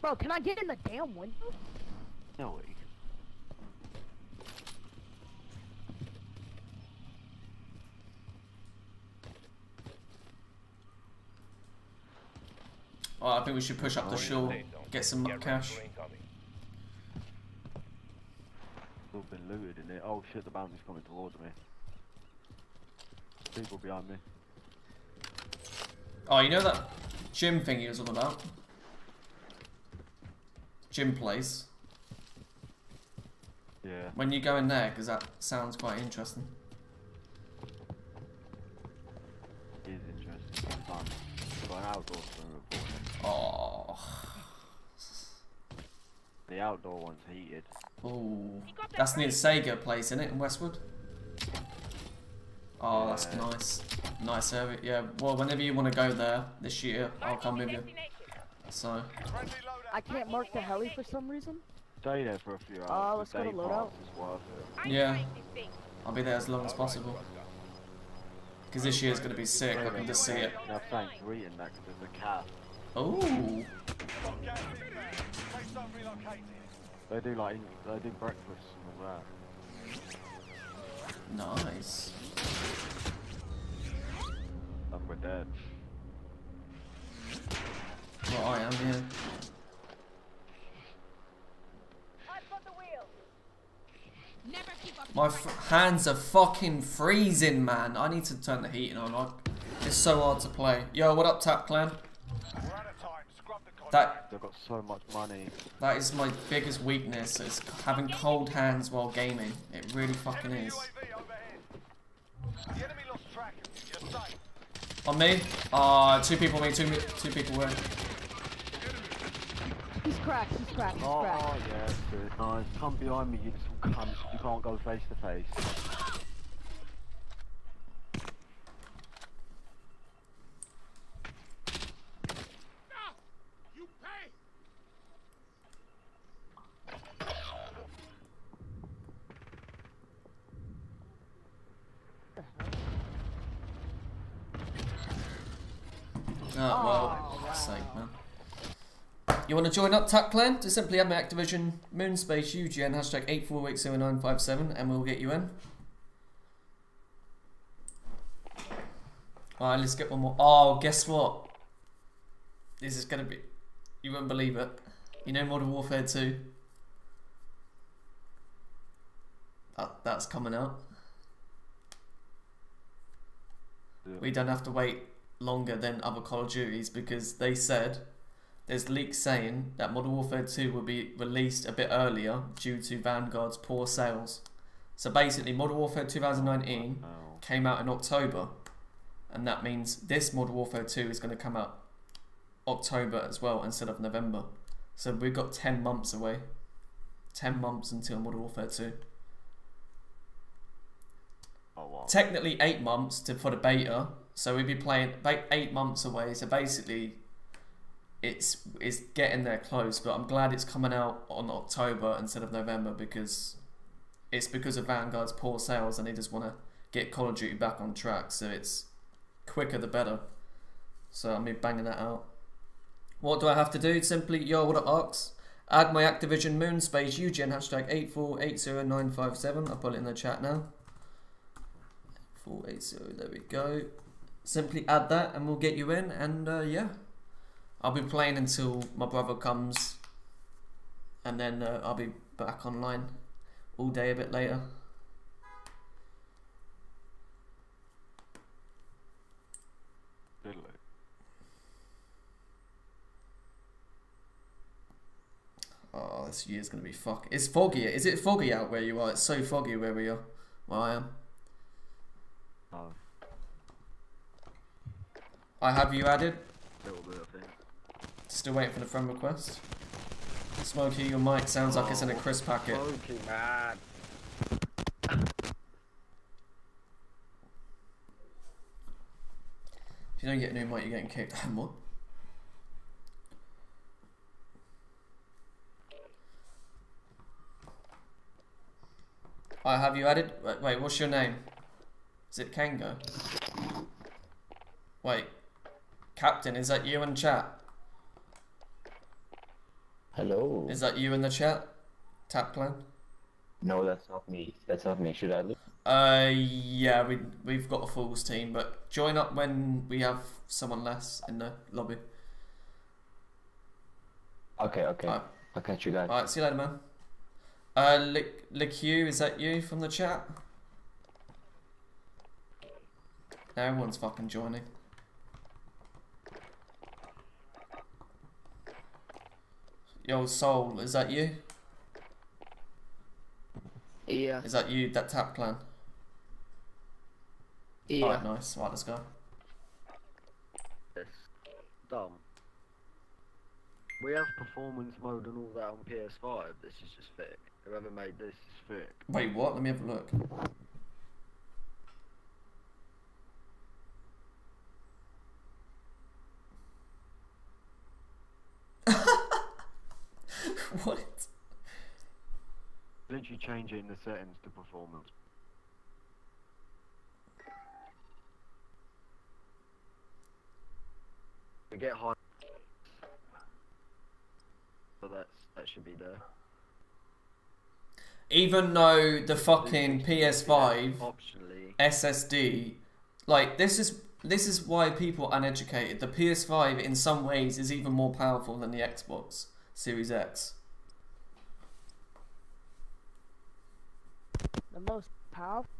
Bro, can I get in the damn window? No way. Oh, I think we should push up the shore, get some cash. We've all been looted in there. Oh shit, the bounty's coming towards me. People behind me. Oh, you know that gym thing he was all about? Gym place. Yeah. When you go in there, because that sounds quite interesting. It is interesting. It's fun. It's got an outdoor swimming pool. Oh. The outdoor one's heated. Oh. That's near the Sega place, isn't it, in Westwood? Oh, yeah. That's nice. Nice area. Yeah. Well, whenever you want to go there this year, I'll come with you. So. I can't mark the heli for some reason. Stay there for a few hours. Oh, uh, let's go to loadout. Yeah, I'll be there as long as possible. Because this year's going to be sick, I can just see it. Oh! They do like, they do breakfast and all that. Nice. And we're dead. Well, I am here. My f hands are fucking freezing, man. I need to turn the heating on. I it's so hard to play. Yo, what up, Tap Clan? That they've got so much money. That is my biggest weakness. Is having cold hands while gaming. It really fucking is. On me? Ah, uh, two people. Me, two, two people. Win. He's cracked, he's cracked, he's cracked. Oh, yeah, good. Nice. Come behind me, you little cunt. You can't go face to face. You pay. Oh, well, for fuck's sake, man. You want to join up, Tap Clan? Just simply add my Activision, Moonspace, U G N, hashtag eight four eight zero nine five seven, and we'll get you in. Alright, let's get one more. Oh, guess what? This is gonna be... You won't believe it. You know Modern Warfare two? That, that's coming out. Yeah. We don't have to wait longer than other Call of Duties because they said... There's leaks saying that Modern Warfare two will be released a bit earlier due to Vanguard's poor sales. So basically, Modern Warfare twenty nineteen oh, no. came out in October, and that means this Modern Warfare two is going to come out October as well instead of November. So we've got ten months away. ten months until Modern Warfare two. Oh, wow. Technically eight months to, for the beta, so we'd be playing about eight months away, so basically... It's, it's getting there close, but I'm glad it's coming out on October instead of November because it's because of Vanguard's poor sales and they just want to get Call of Duty back on track, so it's quicker the better. So I'm banging that out. What do I have to do? Simply, yo, what up, Arx? Add my Activision Moonspace U G N hashtag eight four eight zero nine five seven. I'll put it in the chat now. four eight zero, there we go. Simply add that and we'll get you in, and uh, yeah. I'll be playing until my brother comes, and then uh, I'll be back online all day a bit later. Oh, this year's gonna be fuck. It's foggy. Is it foggy out where you are? It's so foggy where we are. Where I am. Oh. I have you added. A little bit, I think. Still waiting for the friend request. Smokey, your mic sounds oh, like it's in a crisp packet. Smokey, man. If you don't get a new mic, you're getting kicked. What? I have you added? Wait, wait, what's your name? Is it Kango? Wait. Captain, is that you in chat? Hello. Is that you in the chat? Tap Clan? No, that's not me. That's not me. Should I look? Uh, yeah, we, we've got a Fools team, but join up when we have someone less in the lobby. Okay, okay. Right. I'll catch you guys. Alright, see you later, man. Uh, Lick, Lick you, is that you from the chat? Now everyone's fucking joining. Yo, Soul, is that you? Yeah. Is that you, that Tap Clan? Yeah. Alright, nice. Alright, let's go. It's dumb. We have performance mode and all that on P S five. This is just thick. Whoever made this is thick. Wait, what? Let me have a look. What? Literally changing the settings to performance. We get high. So that's, that should be there. Even though the fucking P S five optionally. S S D, like this is this is why people are uneducated. The P S five in some ways is even more powerful than the Xbox Series X. The most powerful.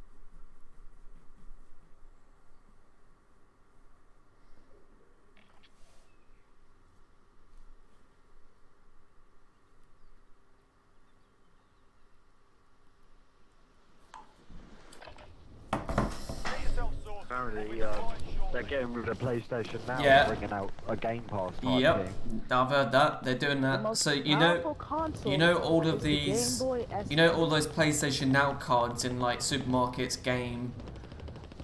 Apparently, uh, they're getting rid of the PlayStation Now yeah. and bringing out a Game Pass. Yep, thing. I've heard that they're doing that. The so you know, you know all of these, you know all those PlayStation Now cards in like supermarkets, game.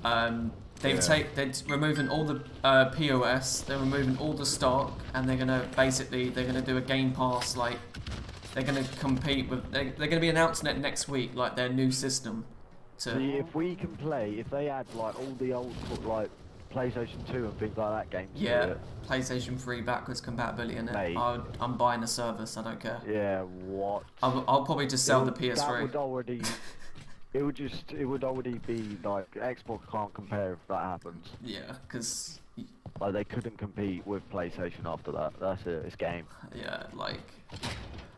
Um, they've yeah. take they're removing all the uh, P O S. They're removing all the stock, and they're gonna basically they're gonna do a Game Pass like. They're gonna compete with. They're, they're gonna be announcing it next week, like their new system. To... See, if we can play, if they add like all the old like PlayStation two and things like that games. Yeah, to it, PlayStation three backwards compatibility in it. Mate. I, I'm buying a service. I don't care. Yeah, what? I'll, I'll probably just sell would, the P S three. That would already. It would just. It would already be like Xbox can't compare if that happens. Yeah, because. Like they couldn't compete with PlayStation after that. That's it. It's game. Yeah, like.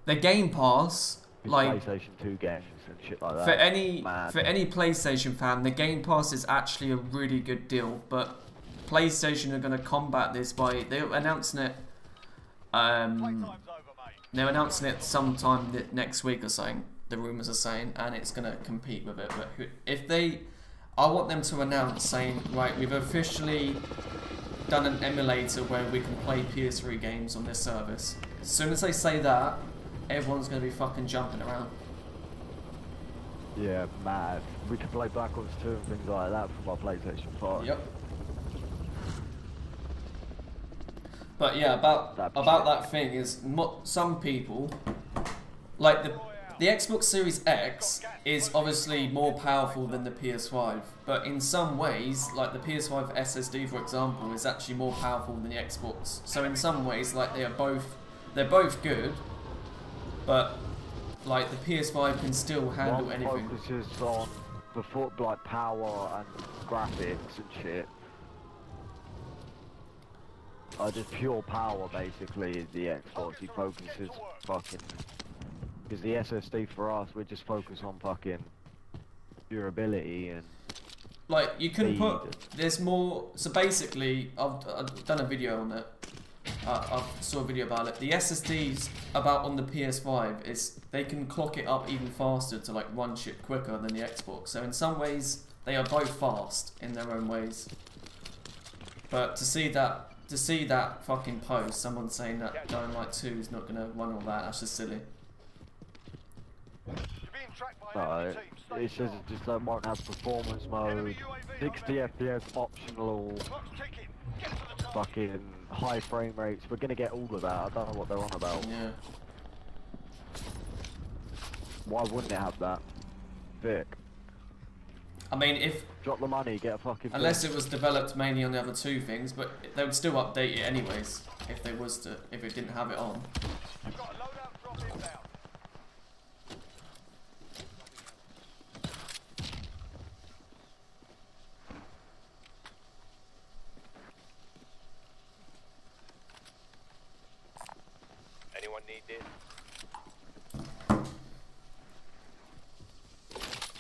The Game Pass. Like PlayStation two games and shit like that. For any Mad. for any PlayStation fan, the Game Pass is actually a really good deal. But PlayStation are going to combat this by they're announcing it. Um, they're announcing it sometime next week or something. The rumors are saying, and it's going to compete with it. But who, if they, I want them to announce saying, right, we've officially done an emulator where we can play P S three games on this service. As soon as they say that. Everyone's gonna be fucking jumping around. Yeah, mad. We could play Black Ops two and things like that from our PlayStation five. Yep. But yeah, about that about that thing is not some people like the the Xbox Series X is obviously more powerful than the P S five, but in some ways, like the P S five S S D for example, is actually more powerful than the Xbox. So in some ways, like they are both they're both good. But like the P S five can still handle One anything. Focuses on the foot, like power and graphics and shit. Uh, just pure power basically is the Xbox. He focuses fucking Because the S S D for us, we just focus on fucking durability and... Like, you can put... There's more... So basically, I've, I've done a video on it. I, I saw a video about it. The S S Ds about on the P S five is they can clock it up even faster to like run shit quicker than the Xbox. So in some ways they are both fast in their own ways. But to see that to see that fucking post, someone saying that Dying Light two is not gonna run all that, that's just silly. No, it says it just like won't have performance mode, sixty F P S optional, fucking high frame rates. We're gonna get all of that. I don't know what they're on about. Yeah. Why wouldn't it have that? Vic. I mean, if drop the money, get a fucking. Unless it was developed mainly on the other two things, but they would still update it anyways if they was to if it didn't have it on. I've got a loadout drop inbound.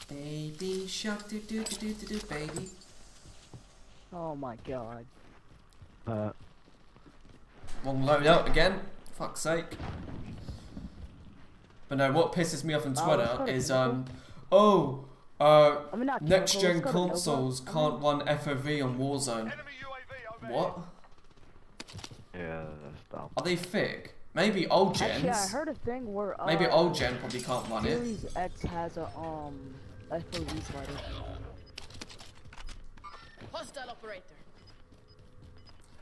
Baby shark, do do do do do do, baby. Oh my god. Uh. One load up again. Fuck's sake. But no, what pisses me off on Twitter oh, is um, oh, uh, next gen consoles can't run F O V on Warzone. What? Yeah, that's dumb. Are they thick? Maybe old gens. Actually, I heard a thing where uh, maybe old gen probably can't run it. Series X has a um F O V slider. Hostile operator.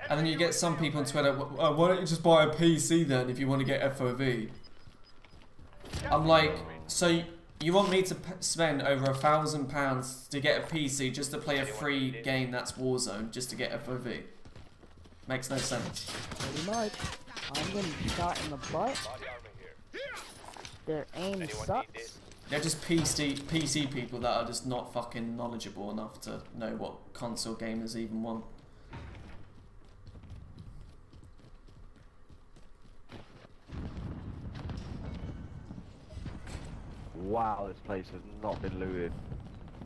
And then you get some people on Twitter. Uh, why don't you just buy a P C then if you want to get F O V? I'm like, so you want me to p spend over a thousand pounds to get a P C just to play a free game that's Warzone just to get F O V? Makes no sense. Pretty much. I'm getting shot in the butt. Their aim sucks. They're just P C P C people that are just not fucking knowledgeable enough to know what console gamers even want. Wow, this place has not been looted.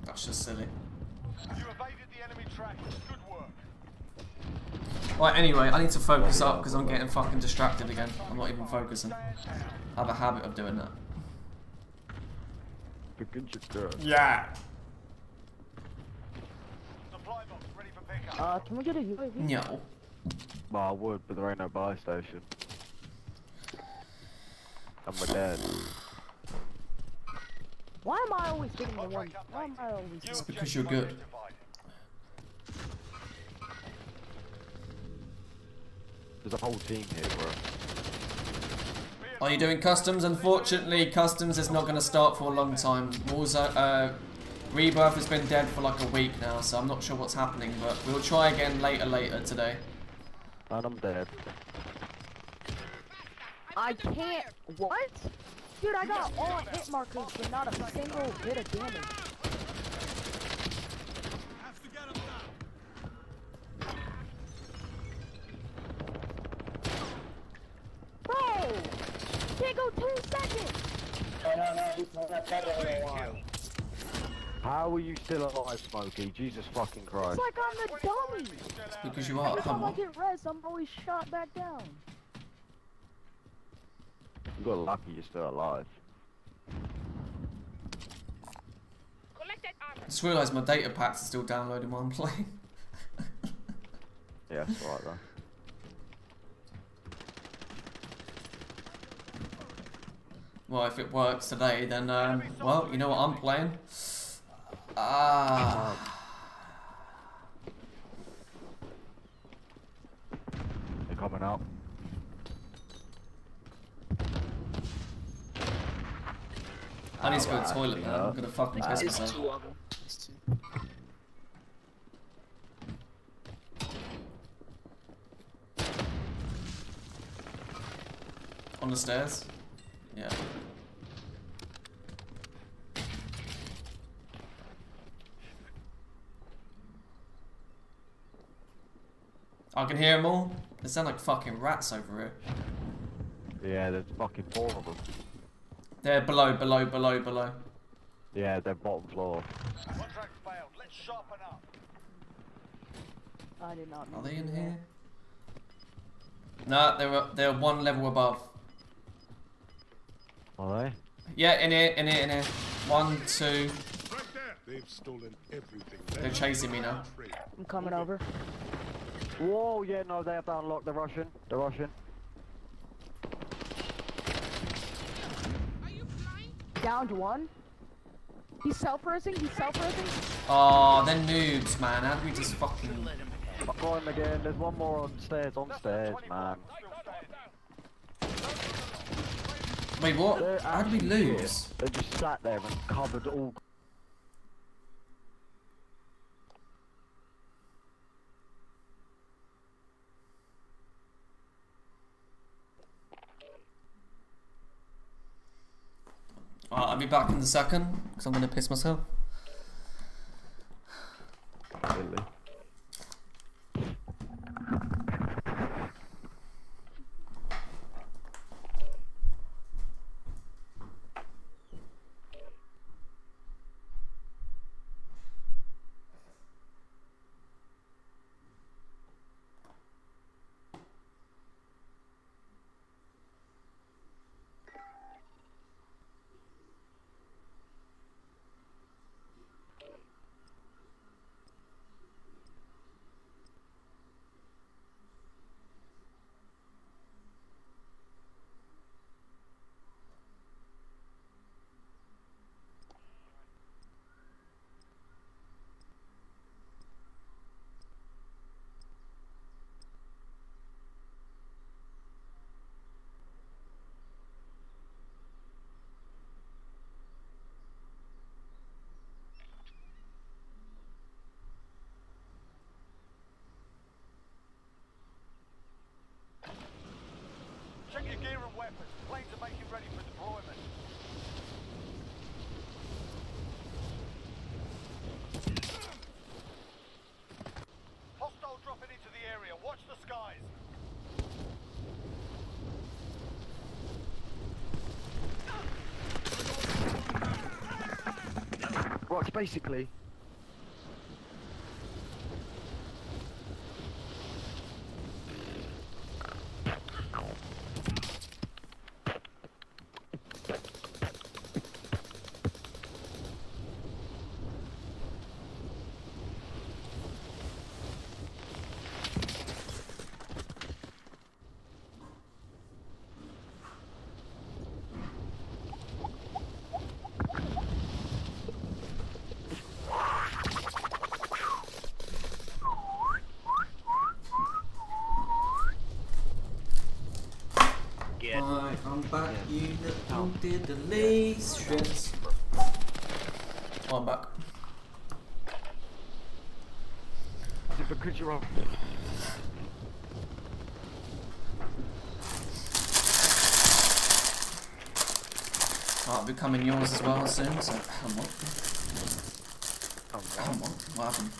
That's just silly. You evaded the enemy track. Good work. Right, anyway, I need to focus up because I'm getting fucking distracted again. I'm not even focusing. I have a habit of doing that. Yeah. Uh, can we get a U A V? No. Well, I would, but there ain't no buy station. And we're dead. Why am I always getting the one? Why am I always? It's because you're good. There's a whole team here, bro. Are you doing customs? Unfortunately, customs is not going to start for a long time. Warzone, uh, Rebirth has been dead for like a week now, so I'm not sure what's happening, but we'll try again later, later today. And I'm dead. I can't... What? Dude, I got all hit markers, but not a single bit of damage. Can't go two seconds! No, no, no, not that one. How are you still alive, Smokey? Jesus fucking Christ. It's like I'm the dummy! It's because you are, come on. Every time I get res, I'm always shot back down. You got lucky you're still alive. I just realised my data packs are still downloading while I'm playing. Yeah, that's right though. Well, if it works today, then, um, well, you know what I'm playing? Ah. They're coming up. I need to go to the toilet, man. I'm gonna fucking piss myself. On the stairs? Yeah. I can hear them all. They sound like fucking rats over here. Yeah, there's fucking four of them. They're below, below, below, below. Yeah, they're bottom floor. Contract failed. Let's sharpen up. I did not know. Are they in here? No, they're they're one level above. Are they? Yeah, in here, in here, in here. One, two. They've stolen everything. They're chasing me now. I'm coming over. Whoa, yeah, no, they have to unlock the Russian. The Russian. Are you flying? Down to one. He's self-rising, he's self-rising. Oh, they're noobs, man. How do we just fucking... Fuck on again. There's one more on stairs, on stairs, man. Wait, what? They're How do we lose? They just sat there and covered all... Alright, I'll be back in a second, because I'm going to piss myself. Really? Gear and weapons. Planes are making ready for deployment. Hostile dropping into the area. Watch the skies. Right, basically. Alright, I'm back, yeah. You little diddly shit. Oh, I'm back. Is it because you're on? I'll be coming yours as well soon, so I'm on. I'm on. What happened?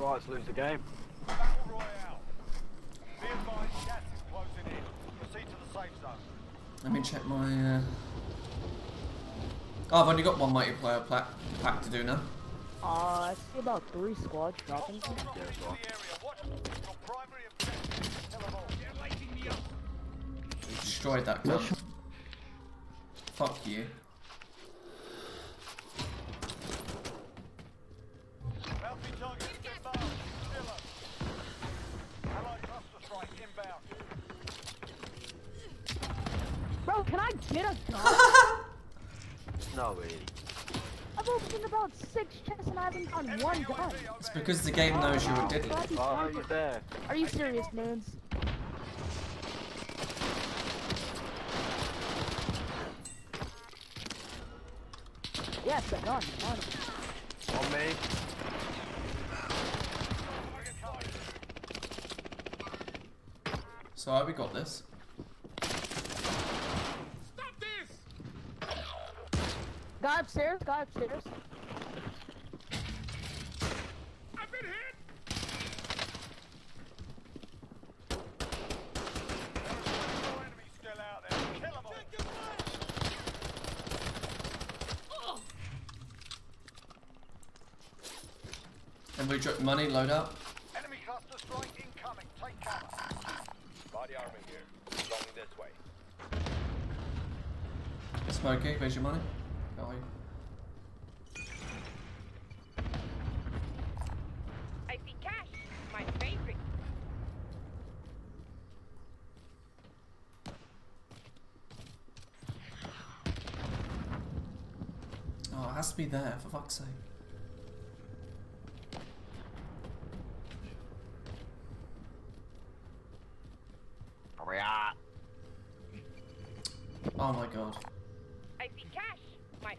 Right, let's lose the game. Battle Royale. Be advised, gas is closing in. Proceed to the safe zone. Let me check my. Uh... Oh, I've only got one multiplayer pack, pack to do now. Uh, I see about three squads dropping. Drop yeah, into well. The area. Watch your primary objective. Tell them all. They're lighting me up. We destroyed that gun. Fuck you. Bro, can I get a gun? No way. I've opened about six chests and I haven't gotten one gun. It's because the game knows you were diddling. Oh, are you there? Are you serious, Moonz? Yes, I got it. On me. So uh, we got this. Stop this! Guy upstairs. Guy upstairs. I've been hit. More enemies still out there. Kill them all. Take your fire. And we drop money, load up. Enemy cluster strike incoming, take cover. Body armor here, going this way. Smokey, where's your money? How are you? I see cash, my favorite. Oh, it has to be there, for fuck's sake. Oh my god. I see cash. My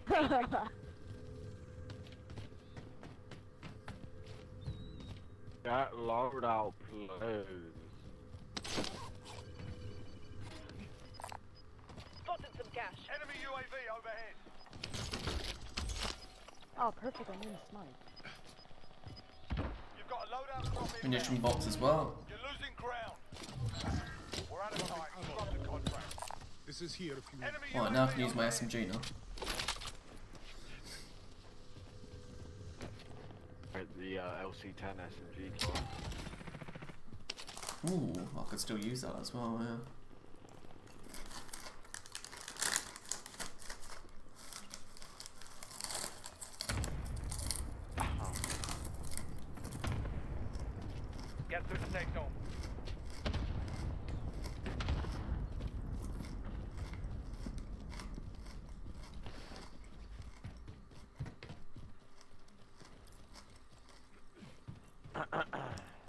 that load out, please. Spotted some cash. Enemy U A V overhead. Oh, perfect. I'm in a snipe. You've got a load out from me. And you're from bots as well. You're losing ground. We're out of time. Stop the contract. This is here if you want. Right, now I can use my S M G now. The uh, L C ten S M G. Ooh, I could still use that as well, yeah.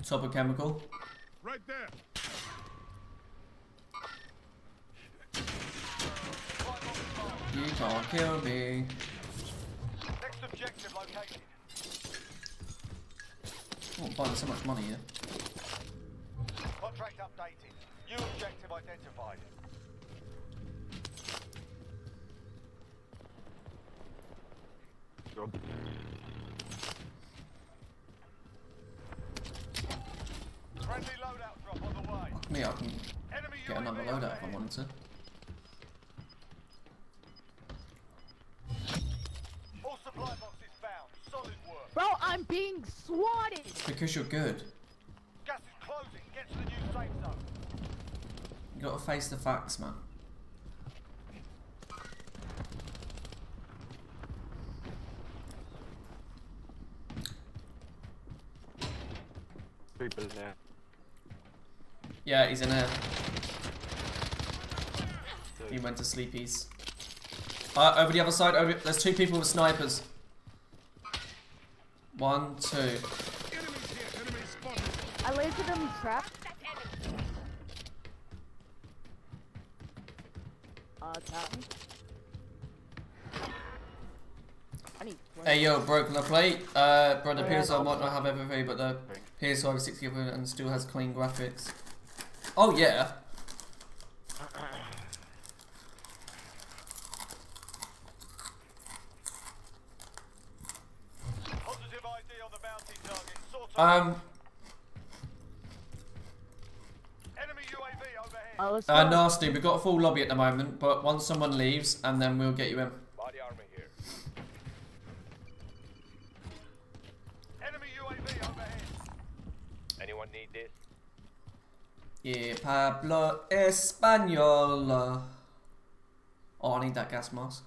Top of Chemical. Right there. You can't kill me. Next objective located. Oh, I'm buying so much money here. Contract updated. New objective identified. Job. Friendly loadout drop on the way. Fuck me, I can enemy get another loadout if I wanted to. All supply boxes found. Solid work. Bro, I'm being swatted. It's because you're good. Gas is closing. Get to the new safe zone. You gotta face the facts, man. People in there. Yeah, he's in here. He went to sleepies. Uh, over the other side, over. There's two people with snipers. One, two. Enemies here, enemy spotted. I lasered him trapped. Uh, I need hey yo, broken the plate. Uh, brother yeah, P S I might not have everything, but the P S five is six gig and still has clean graphics. Oh yeah. Positive I D on the bounty target. Sort of um. Enemy U A V overhead. Oh, let's uh, nasty. We've got a full lobby at the moment, but once someone leaves, and then we'll get you in. Body armor here. Enemy U A V overhead. Anyone need this? Yeah, Pablo Español. Oh, I need that gas mask.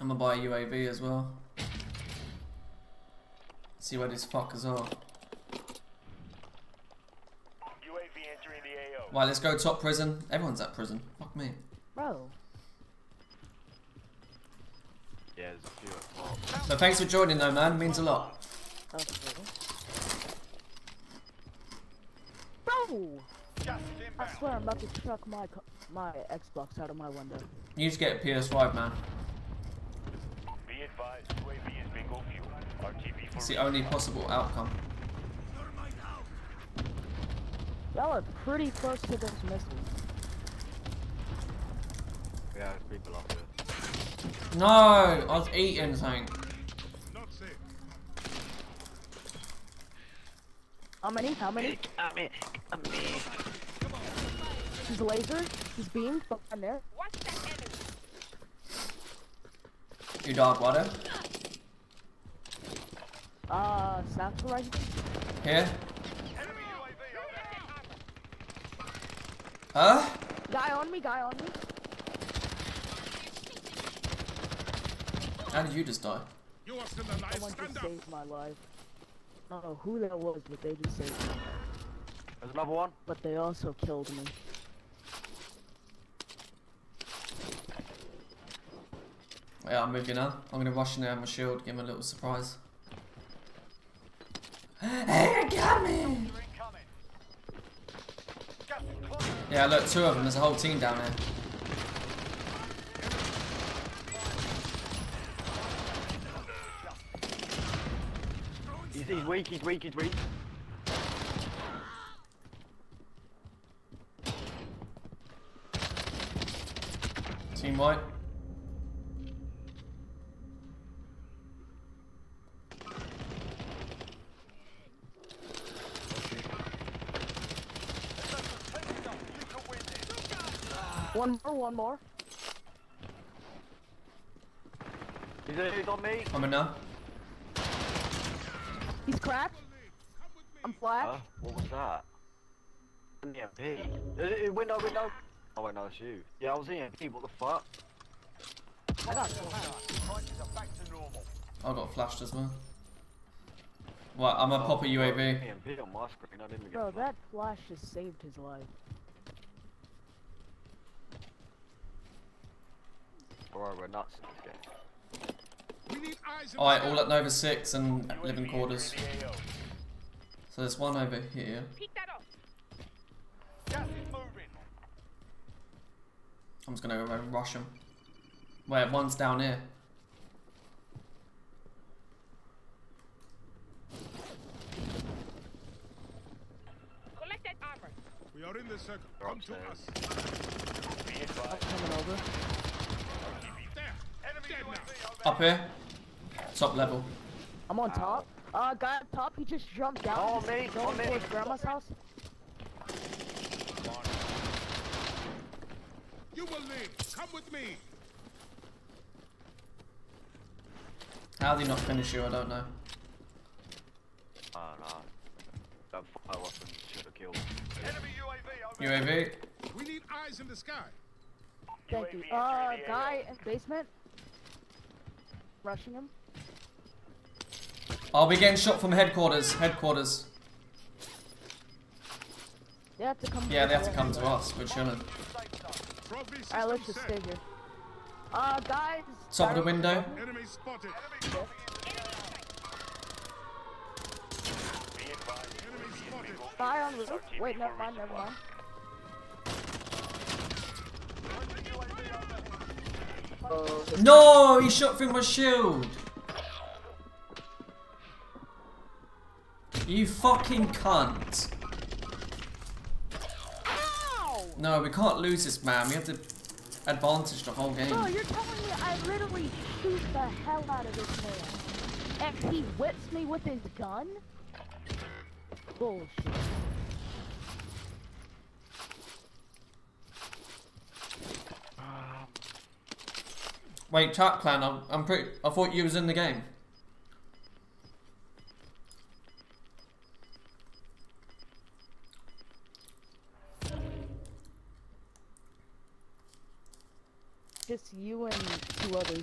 I'm gonna buy a U A V as well. See where these fuckers are. Well, let's go top prison. Everyone's at prison. Fuck me. Bro. Yeah, there's a few at top. So thanks for joining though, man. It means a lot. Okay. Bro! I swear I'm about to chuck my my Xbox out of my window. You just get a P S five, man. Be advised, U A V is bingo fuel. R T B for it's the only possible outcome. Y'all are pretty close to this missile. Yeah, there's people off it. No! I was eating something. How many? How many? How many? How many? He's laser. He's beamed. But I'm there. What's the enemy? You dog water? Uh, snaps right here. Here? Huh? Guy on me, guy on me. How did you just die? You are still alive. Someone just saved my life. I don't know who that was, but they just saved me. There's another one. But they also killed me. Yeah, I'm moving now. I'm gonna rush in there with my shield, give him a little surprise. Hey, you got me! Yeah, look, two of them. There's a whole team down there. He's, he's weak, he's weak, he's weak. Team white. One more, one more. He's, he's on me. I'm in now. He's cracked. I'm flat. Huh? What was that? An E M P. Window, window. Oh wait, no, it's you. Yeah, I was E M P. What the fuck? I got flashed. I got flashed as well. What? I'm gonna oh, pop a U A V. E M P on my screen. I didn't get Bro, that flash just saved his life. Bro, we're nuts in this game. Alright, all at Nova six and living quarters. So there's one over here. I'm just gonna go and rush him. Wait, one's down here. Collect that armor. We are in the circle. Come to us. I'm coming over. Up here. Top level. I'm on top. Uh, guy up top, he just jumped down. Oh, mate, oh, mate. Towards grandma's house. You will live. Come with me. How did he not finish you? I don't know. Uh, no. That fire weapon should have killed. Enemy U A V. Over U A V. We need eyes in the sky. Thank you. Uh, guy in basement. Rushing him. I'll be getting shot from headquarters. Headquarters. They have to come yeah, they have to come anyway. to us. We're chilling. Alright, let's just stay here. Uh, guys. Top of the window. Enemy spotted. Enemy spotted. Fire on roof. Wait, never mind, never mind. No, he shot through my shield. You fucking cunt. Ow! No, we can't lose this, man. We have to advantage the whole game. No, you're telling me I literally shoot the hell out of this man, and he whips me with his gun? Bullshit. Wait, Tap Clan, I'm, I'm pretty. I thought you was in the game. Just you and two others.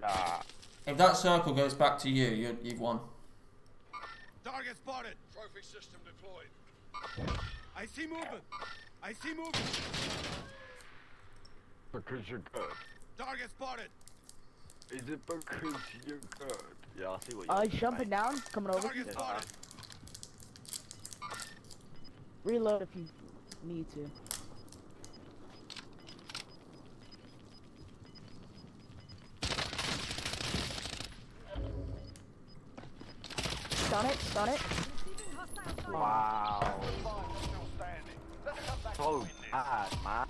Nah. If that circle goes back to you, you you've won. Target spotted. Trophy system deployed. I see movement. I see movement. Because you're good. Target spotted. Is it because you're good? Yeah, I see what you're doing. Uh, he's jumping down, coming over. Target spotted. Reload if you need to. Stun it, stun it. Wow. So bad, man.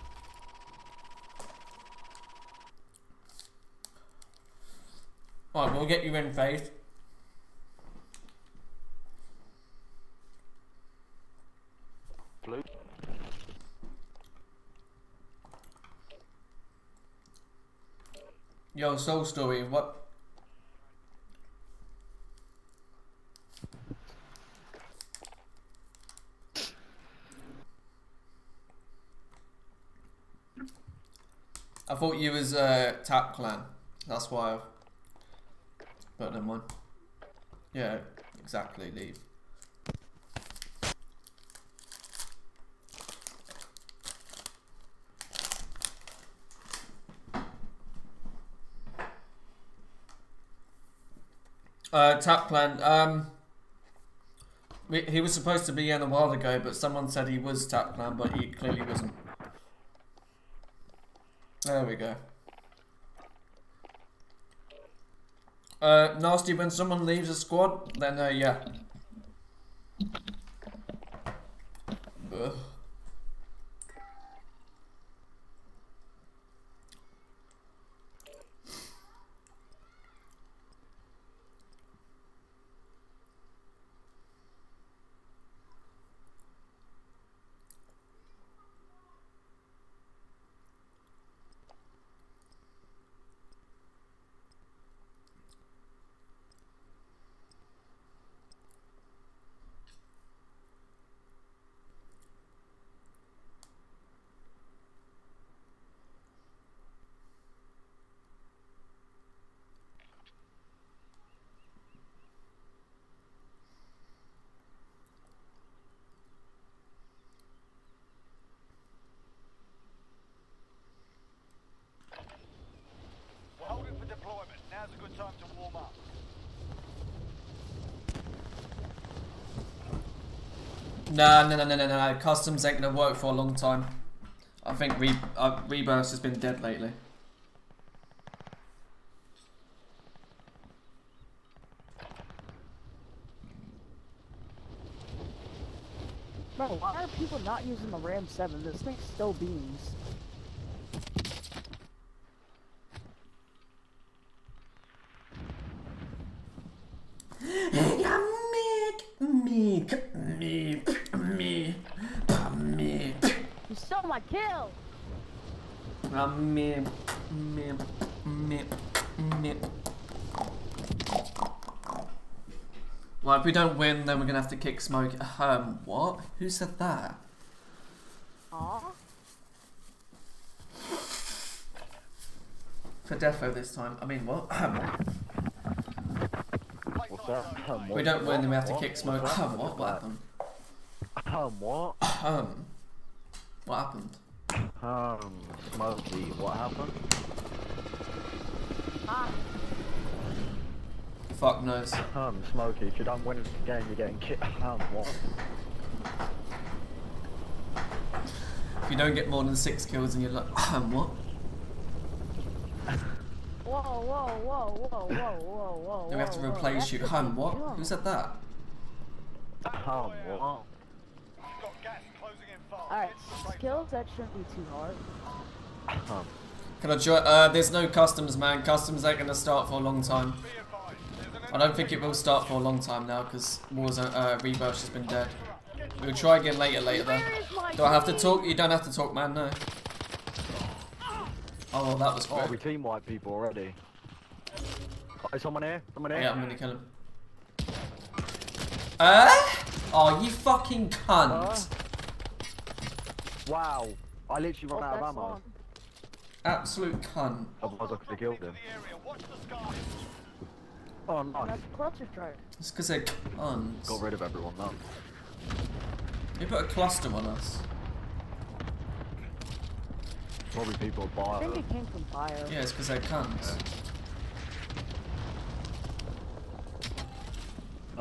Alright, we'll get you in phase. Blue. Yo, Soul Story, what? I thought you was uh, Tap Clan. That's why I've... But never mind. Yeah, exactly, leave. Uh, Tap Clan, um... We, he was supposed to be in a while ago, but someone said he was Tap Clan, but he clearly wasn't. There we go. Uh, nasty when someone leaves a squad, then uh, yeah. Ugh. Now's a good time to warm up. Nah, no, no, no, no, no. Customs ain't gonna work for a long time. I think Re uh, Rebirth has been dead lately. Bro, why are people not using the Ram seven? This thing's still beams. My kill. Um, meh, meh, meh, meh. Well, if we don't win, then we're gonna have to kick Smokey. Um, what? Who said that? Aww. For defo this time. I mean, what? What's that? Um, we don't win, then we have to kick Smokey. Um, what? What happened? Um, what? Um. What happened? Um, Smokey, what happened? Ah. Fuck knows. Um, Smokey, if you don't win the game, you're getting kicked. Um, what? If you don't get more than six kills, and you're like, um, what? Whoa, whoa, whoa, whoa, whoa, whoa, whoa. Then we have to replace whoa, you. Um, what? Wrong. Who said that? Um, what? Alright, skills, that shouldn't be too hard. Can I join? Uh, there's no customs, man. Customs ain't gonna start for a long time. I don't think it will start for a long time now, because Warzone, uh, Rebirth has been dead. We'll try again later, later though. Do I have to talk? You don't have to talk, man, no. Oh, well, that was quick. Oh, we team wiped people already. Oh, is someone here? Someone here? Yeah, I'm gonna kill him. Uh? Oh, you fucking cunt. Uh. Wow, I literally ran oh, out of ammo. Absolute cunt. Otherwise I could have killed him. Oh no. That's cluster strike. It's because they're cunts. Got rid of everyone now. You put a cluster on us. Probably people bio. I think it came from bio. Yeah, it's because they're cunts. Yeah.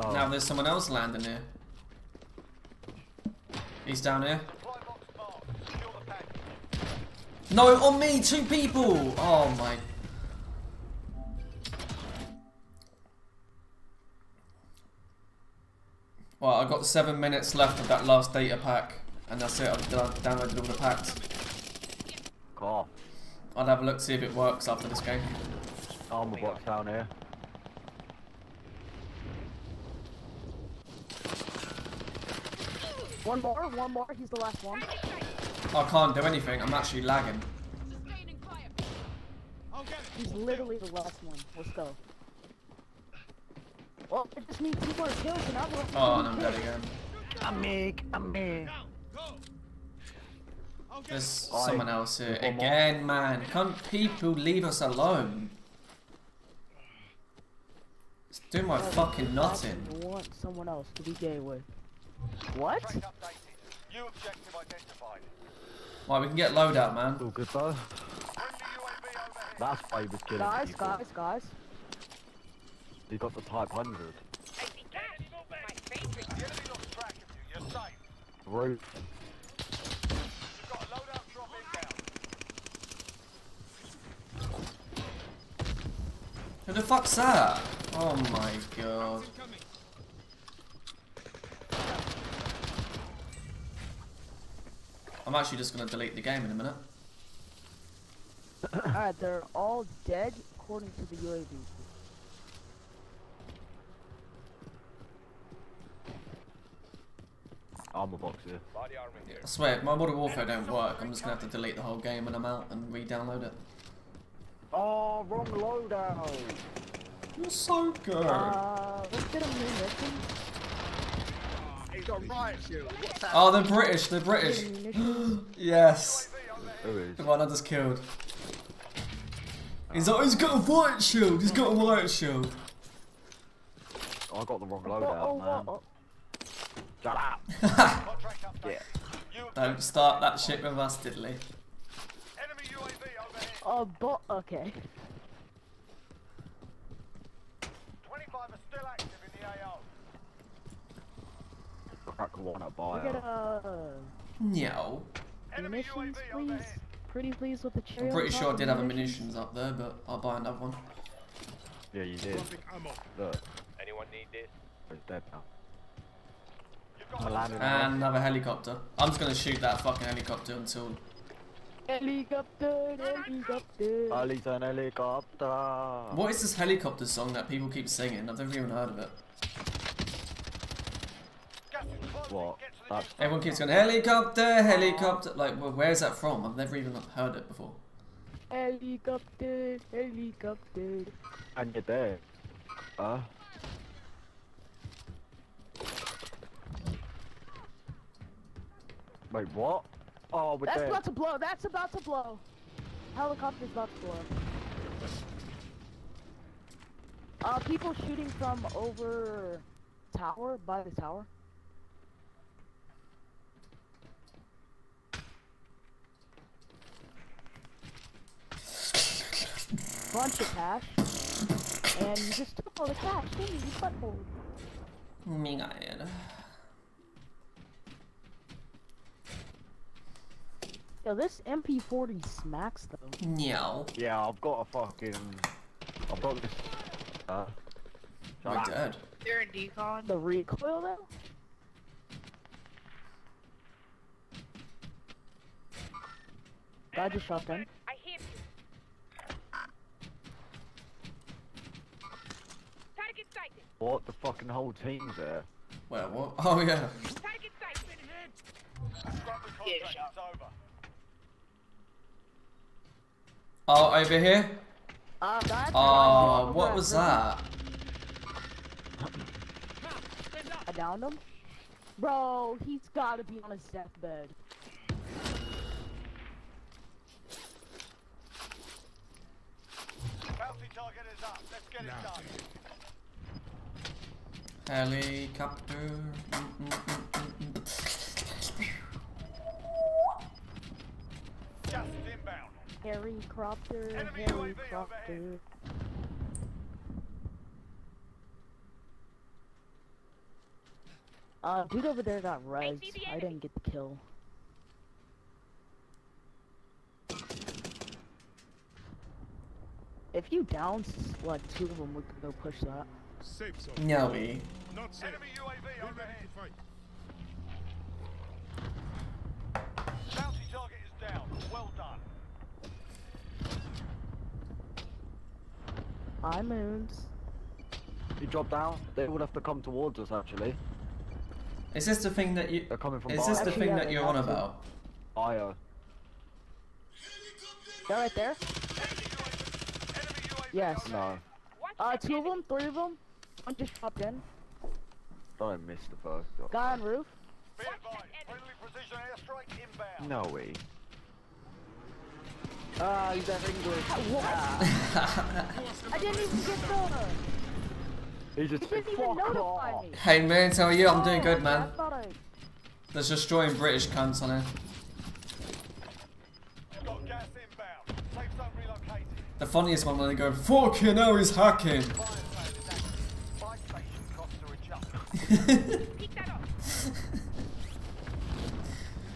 Oh. Now there's someone else landing here. He's down here. No, on me, two people! Oh my. Well, I've got seven minutes left of that last data pack, and that's it, I've done, downloaded all the packs. Cool. I'll have a look, see if it works after this game. Armor box down here. One more, one more, he's the last one. I can't do anything, I'm actually lagging. He's literally the last one, let's go. Well, it just means two more kills and I'm left. Oh, and I'm dead again. I'm big, I'm big. There's someone else here. Again, man. Can't people leave us alone? It's doing my fucking nothing. I want someone else to be gay with. What? New objective identified. Right, we can get loadout, man. All good though. That's why he was killing guys, people. Guys, guys, guys. He got the Type one hundred. Root. You've got a loadout drop inbound. Who the fuck's that? Oh my god. I'm actually just going to delete the game in a minute. Alright, they're all dead according to the U A V. Armor box here. I swear, if my Modern Warfare don't work, I'm just going to have to delete the whole game when I'm out and re-download it. Oh, wrong loadout! You're so good! Uh, let's get a new mission. Oh, they're British, they're British. Yes. The one I just killed. He's, like, he's got a white shield, he's got a white shield. Oh, I got the wrong loadout, man. Shut up. Yeah. Don't start that shit with us, diddly. Oh, but, okay. twenty-five are still active in the A O. Crack one up by. A... No. Munitions, please. Pretty please with the cherry. I'm pretty sure I did have a munitions up there, but I'll buy another one. Yeah, you did. Look. Anyone need this? It's dead now. And another helicopter. I'm just gonna shoot that fucking helicopter until. Helicopter, helicopter. Ali's an helicopter. What is this helicopter song that people keep singing? I've never even heard of it. What? That's Everyone keeps going helicopter, helicopter. Like, well, where's that from? I've never even heard it before. Helicopter, helicopter. And you're there. Huh? Wait, what? Oh, we're That's dead. about to blow. That's about to blow. Helicopter's about to blow. Uh, people shooting from over tower, by the tower. Bunch of cash, and you just took all the cash, didn't you? You butthole. Oh my god. Yo, this M P forty smacks though. No. Yeah, I've got a fucking. I've got this. Uh. My ah. dad. You're a decon. The recoil though. I just shot them. What? The fucking whole team's there. Where, what? Oh, yeah. Oh, over here? Oh, what was that? I downed him? Bro, he's gotta be on his deathbed. Target is up. Let's get no. it done. Helicopter. Mm-hmm, mm-hmm, mm-hmm. Just inbound. Helicopter. Enemy U A V overhead. Uh, dude over there got rezzed. I didn't get the kill. If you down like two of them, we could go push that. Safe zone. No way. Not safe. Enemy U A V overhead. Bounty target is down. Well done. Hi, Moonz. He dropped out. They would have to come towards us, actually. Is this the thing that you? They're coming from. Is this the thing that you're on about? Fire. They're right there. Yes. No. Uh, two of them, three of them. One just popped in. I missed the first shot. Guy on roof. No way. Ah, uh, he's at English. What? I didn't even get the. He just didn't even notify me. Hey Moonz, how are you? I'm doing good, man. I... There's destroying British cunts on it. Got gas inbound. Safe zone relocated. The funniest one when they go, fucking hell, he's hacking.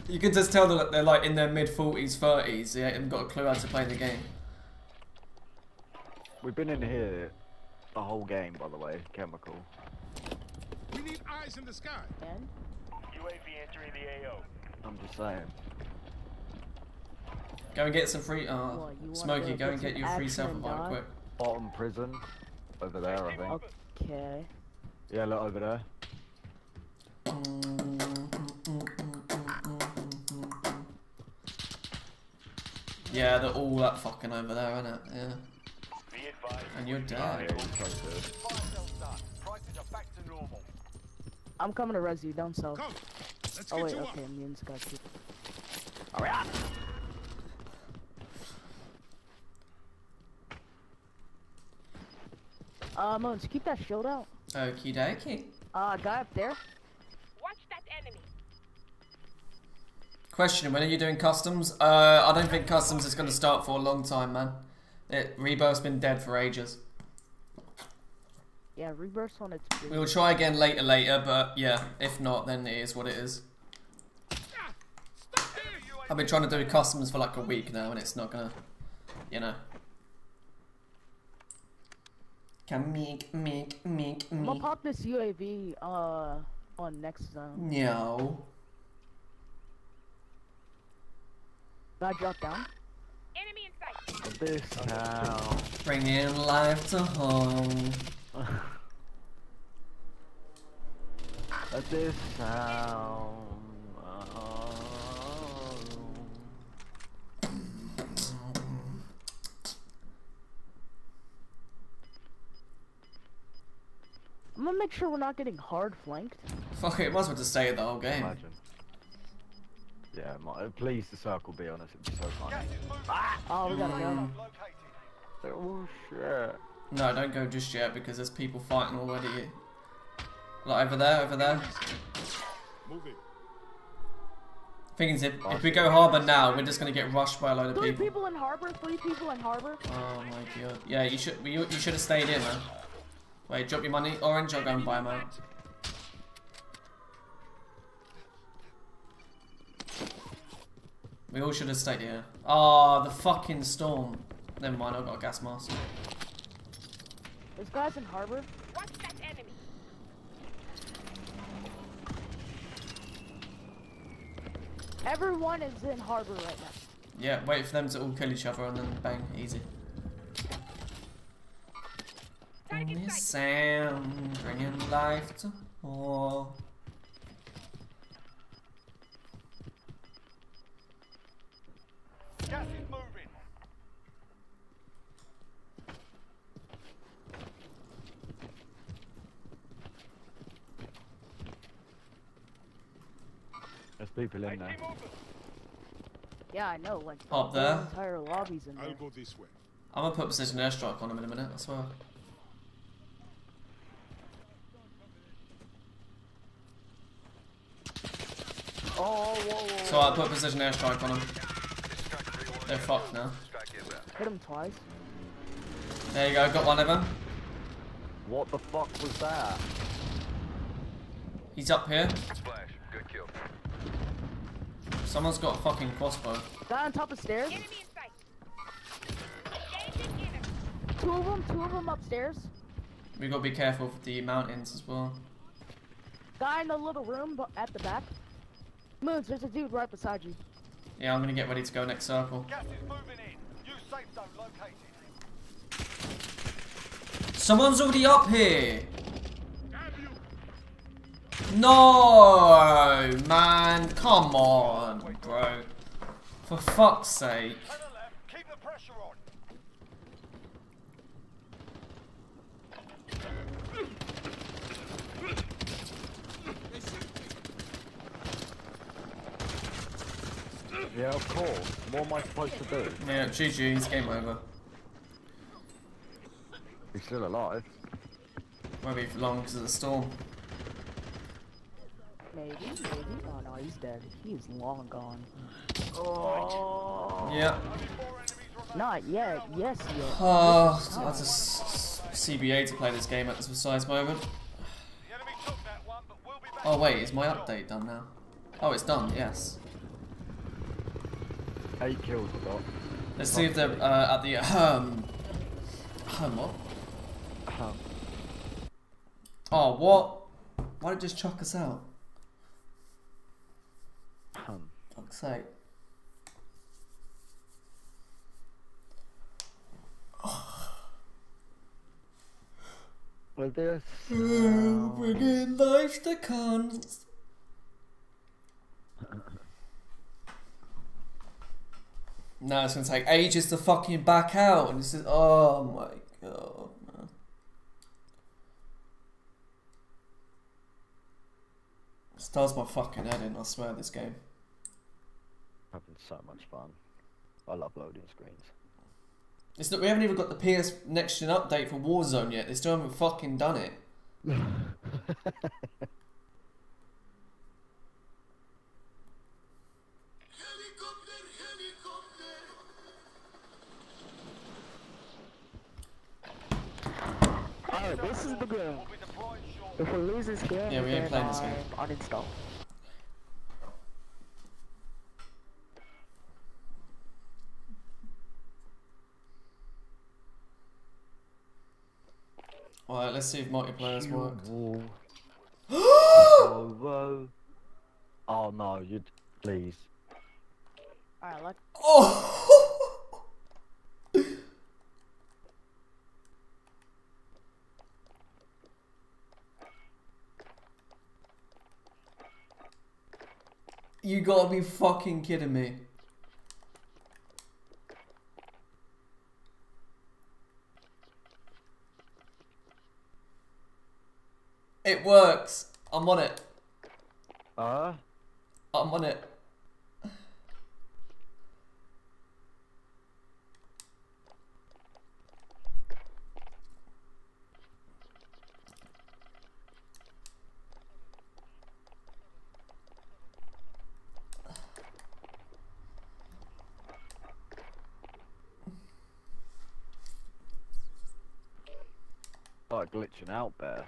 You can just tell that they're like in their mid forties, thirties. They haven't got a clue how to play the game. We've been in here the whole game, by the way. Chemical. We need eyes in the sky. And? U A V entering the A O. I'm just saying. Go and get some free. Oh, oh Smokey, go, go and get your free self revive quick. Bottom prison, over there, I think. Okay. Yeah, look over there. Yeah, they're all that fucking over there, aren't it? Yeah. And you're dead. I'm coming to res you, down south. Oh wait, okay, Moonz got you. Alright. Uh, Moonz, keep that shield out. Okie dokie. Uh, guy up there. Watch that enemy. Question, when are you doing customs? Uh, I don't think customs is going to start for a long time, man. It, Rebirth's been dead for ages. Yeah, Rebirth's on its... We will try again later, later, but yeah, if not, then it is what it is. I've been trying to do customs for like a week now, and it's not gonna, you know. Can make, make, make, make. I'm gonna pop this U A V uh, on next zone. No. Did I drop down? Enemy in sight. This now. Bringing life to home. At this sound. I'm gonna make sure we're not getting hard flanked. Fuck it, might as well just stay the whole game. Imagine. Yeah, my, please the circle be honest, it'd be so funny. Ah! Oh, we gotta go. Oh shit. No, don't go just yet because there's people fighting already. Like over there, over there. Moving. Thing is, if, if we go harbour now, we're just gonna get rushed by a load of people. Three people in harbour, three people in harbour. Oh my god. Yeah, you should you, you should have stayed in, man. Wait, drop your money. Orange, I'll go and buy mine. We all should have stayed here. Ah, oh, the fucking storm. Never mind, I've got a gas mask. This guy's in harbour. Watch that enemy. Everyone is in harbour right now. Yeah, wait for them to all kill each other and then bang, easy. Miss Sam, bringing life to all. Gas is moving. There's people in there. Yeah, I know. Like, up there. The entire lobby's in there. I'll go this way. I'm gonna put precision airstrike on him in a minute, I swear. Oh, whoa, whoa, whoa. So I put precision airstrike on him. They're fucked now. Hit him twice. There you go, got one of them. What the fuck was that? He's up here. Splash. Good kill. Someone's got a fucking crossbow. That on top of stairs? Enemy in sight. Two of them, two of them upstairs. We gotta be careful with the mountains as well. Guy in the little room but at the back. Moons, there's a dude right beside you. Yeah, I'm gonna get ready to go next circle. Gas is moving in. New safe zone located. Someone's already up here. No, man, come on, bro. For fuck's sake. Keep the pressure on. Yeah, of course. What am I supposed to do? Yeah, G G, it's game over. He's still alive. Won't be for long because of the storm. Maybe, maybe. Oh no, he's dead. He's long gone. Oh. Yeah. Not yet. Yes, yet. Oh, so that's a C B A to play this game at this precise moment. Oh wait, is my update done now? Oh, it's done. Yes. Eight kills we got. Let's see if they're uh, at the um. What? Oh what? Why did it just chuck us out? Um, Fuck's sake. Well, there's. Oh, bringing life to cons. Now it's gonna take ages to fucking back out, and this is. Oh my god. This does my fucking head in, I swear, this game. Having so much fun. I love loading screens. It's not, we haven't even got the P S next gen update for Warzone yet. They still haven't fucking done it. Helicopter, helicopter. Alright, this is the game. If we lose this game, yeah, we ain't playing this game. Uninstall. Alright, let's see if multiplayer's worked. Oh, whoa. Oh no, you please. Alright, let's. Oh! You gotta be fucking kidding me. It works. I'm on it. Uh? I'm on it. Glitching out there.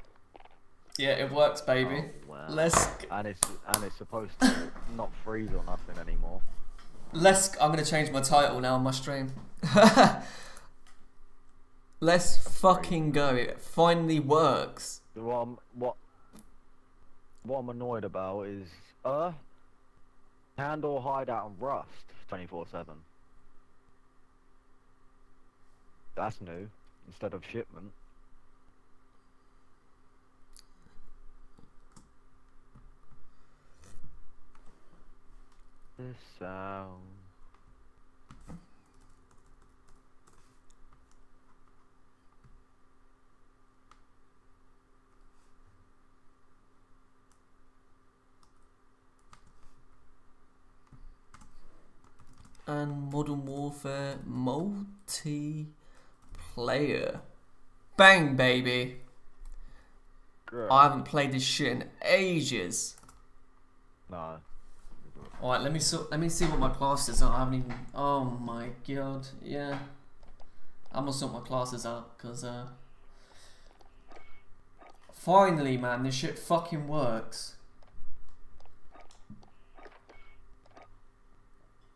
Yeah, it works, baby. Oh, wow. Let's. And it's and it's supposed to not freeze or nothing anymore. Let's. I'm gonna change my title now on my stream. Let's fucking go. It finally works. What I'm, what what I'm annoyed about is uh handle hideout and rust twenty-four seven. That's new instead of shipment. The sound. And Modern Warfare multi player. Bang, baby. Grau. I haven't played this shit in ages. Nah. All right, let me so let me see what my classes are. I haven't even. Oh my god, yeah. I must sort my classes out because uh. Finally, man, this shit fucking works.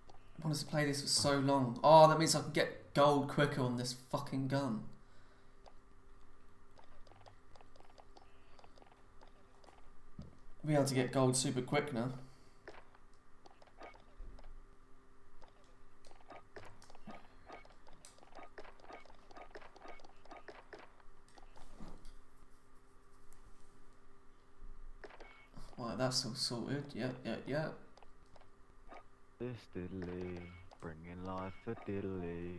I wanted to play this for so long. Oh, that means I can get gold quicker on this fucking gun. I'll be able to get gold super quick now. Right, that's all sorted. Yep, yep, yep. This diddly, bringing life to diddly.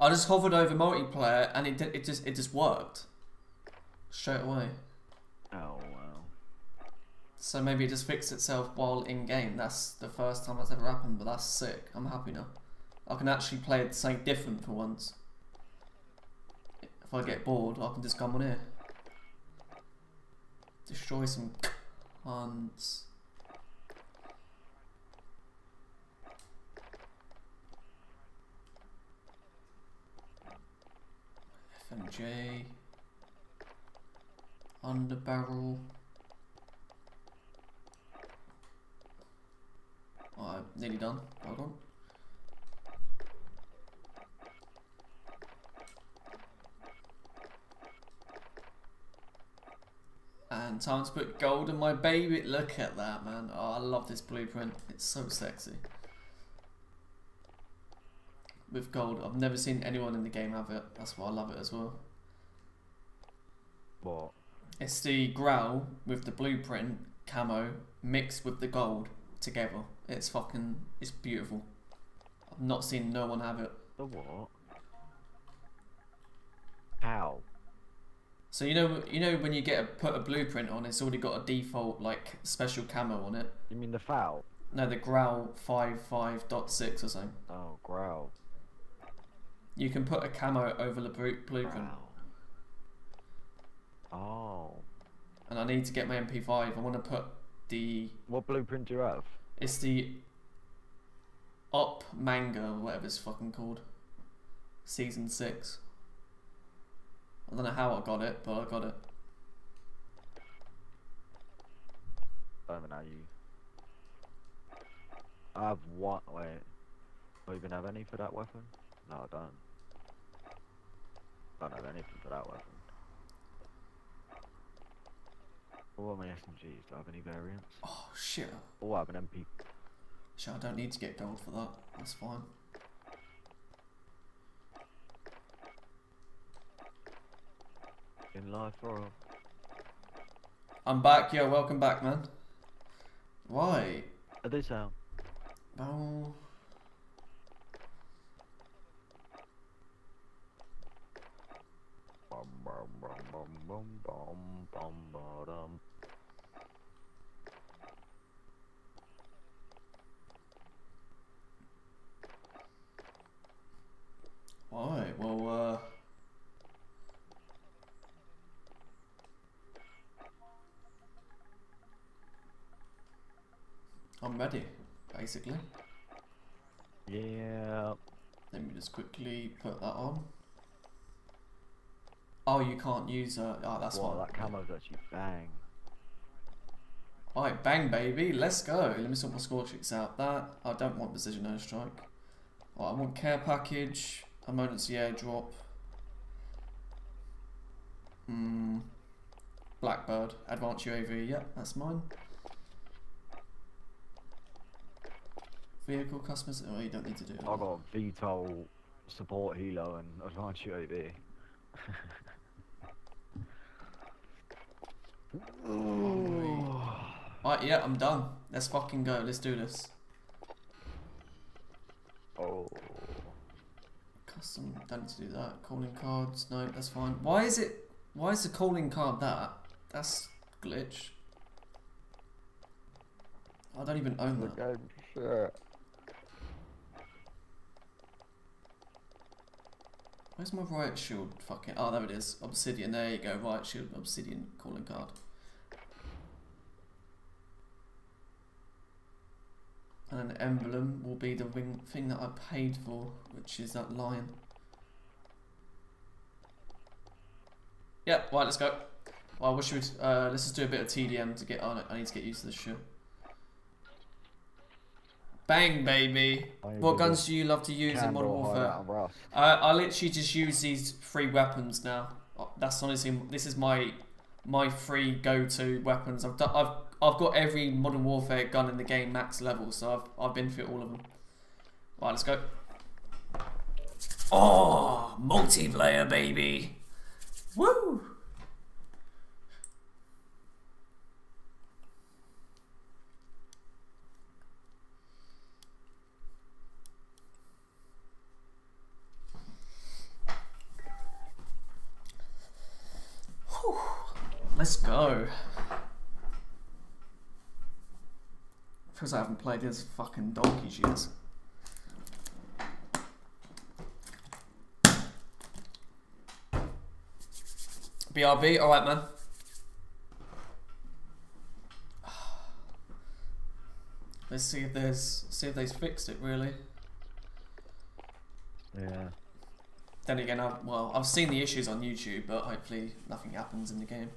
I just hovered over multiplayer and it did, it just it just worked straight away. Oh wow! So maybe it just fixed itself while in game. That's the first time that's ever happened, but that's sick. I'm happy now. I can actually play something different for once. If I get bored, I can just come on here. Destroy some cunts. F M J. Underbarrel. Alright, nearly done. Hold on. And time to put gold in my baby. Look at that, man. Oh, I love this blueprint. It's so sexy. With gold. I've never seen anyone in the game have it. That's why I love it as well. What? It's the Grau with the blueprint camo mixed with the gold together. It's fucking... It's beautiful. I've not seen no one have it. The what? Ow. So you know, you know when you get a, put a blueprint on, it's already got a default like special camo on it. You mean the foul? No, the Grau five five point six or something. Oh, Grau. You can put a camo over the blueprint. Grau. Oh. And I need to get my M P five. I want to put the. What blueprint do you have? It's the. Up manga or whatever it's fucking called. Season six. I don't know how I got it, but I got it. I don't even know how you... I have one... Wait. Do I even have any for that weapon? No, I don't. I don't have anything for that weapon. What are my S M Gs? Do I have any variants? Oh, shit. Oh, I have an M P. Shit, I don't need to get gold for that. That's fine. In life or I'm back, yo, welcome back, man. Why? At this hour. Oh. Bum, bum, bum, bum, bum, bum, bum, bum. Why? Well, uh. I'm ready, basically. Yeah. Let me just quickly put that on. Oh, you can't use a... Oh, that's why that camo's actually bang. Alright, bang, baby. Let's go. Let me sort my score sheets out. That. I don't want precision airstrike. Alright, I want care package. Emergency airdrop. Hmm. Blackbird. Advanced U A V. Yeah, that's mine. Vehicle customers, oh, you don't need to do it. I've got V TOL, support helo, and advanced U A V. Alright, yeah, I'm done. Let's fucking go. Let's do this. Oh. Custom, don't need to do that. Calling cards, no, that's fine. Why is it, why is the calling card that? That's glitch. I don't even own that. The game, sure. Where's my riot shield? Fucking oh, there it is. Obsidian. There you go. Riot shield. Obsidian calling card. And an emblem will be the wing thing that I paid for, which is that lion. Yep. Right. Let's go. Well, I wish we'd. Uh, let's just do a bit of T D M to get on it. I need to get used to this shit. Bang, baby. What guns do you love to use in Modern Warfare? Uh, I literally just use these three weapons now. That's honestly, this is my my three go-to weapons. I've done, I've I've got every Modern Warfare gun in the game max level, so I've I've been through all of them. Right, let's go. Oh, multiplayer, baby. Woo. Let's go. Because I haven't played this fucking donkey's years. B R B, alright, man. Let's see if there's see if they've fixed it really. Yeah. Then again, I've, well, I've seen the issues on YouTube, but hopefully nothing happens in the game.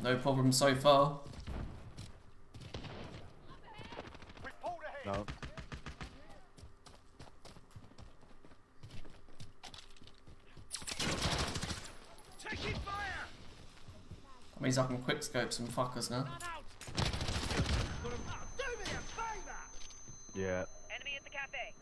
No problem so far. No. Taking fire. That means I can quick scope some fuckers now. Yeah. Enemy at the cafe.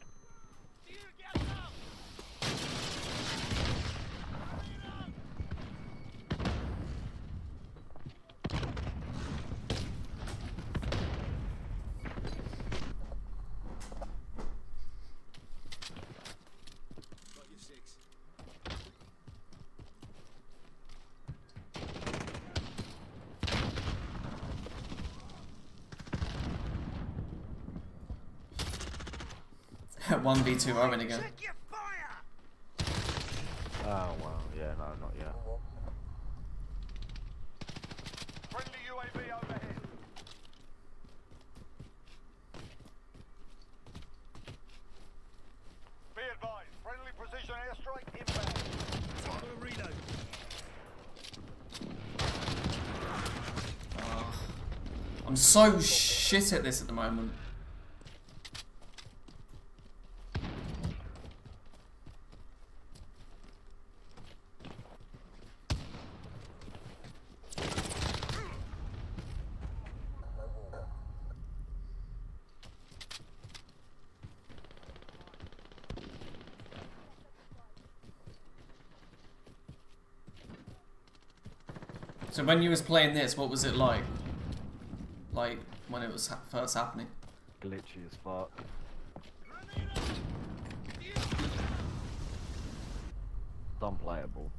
one v two, I'm in again. Oh, wow. Yeah, no, not yet. Bring the U A V overhead. Be advised, friendly precision airstrike inbound. Stop the reload. Oh, I'm so shit at this at the moment. So when you was playing this, what was it like? Like when it was ha first happening? Glitchy as fuck. It's unplayable.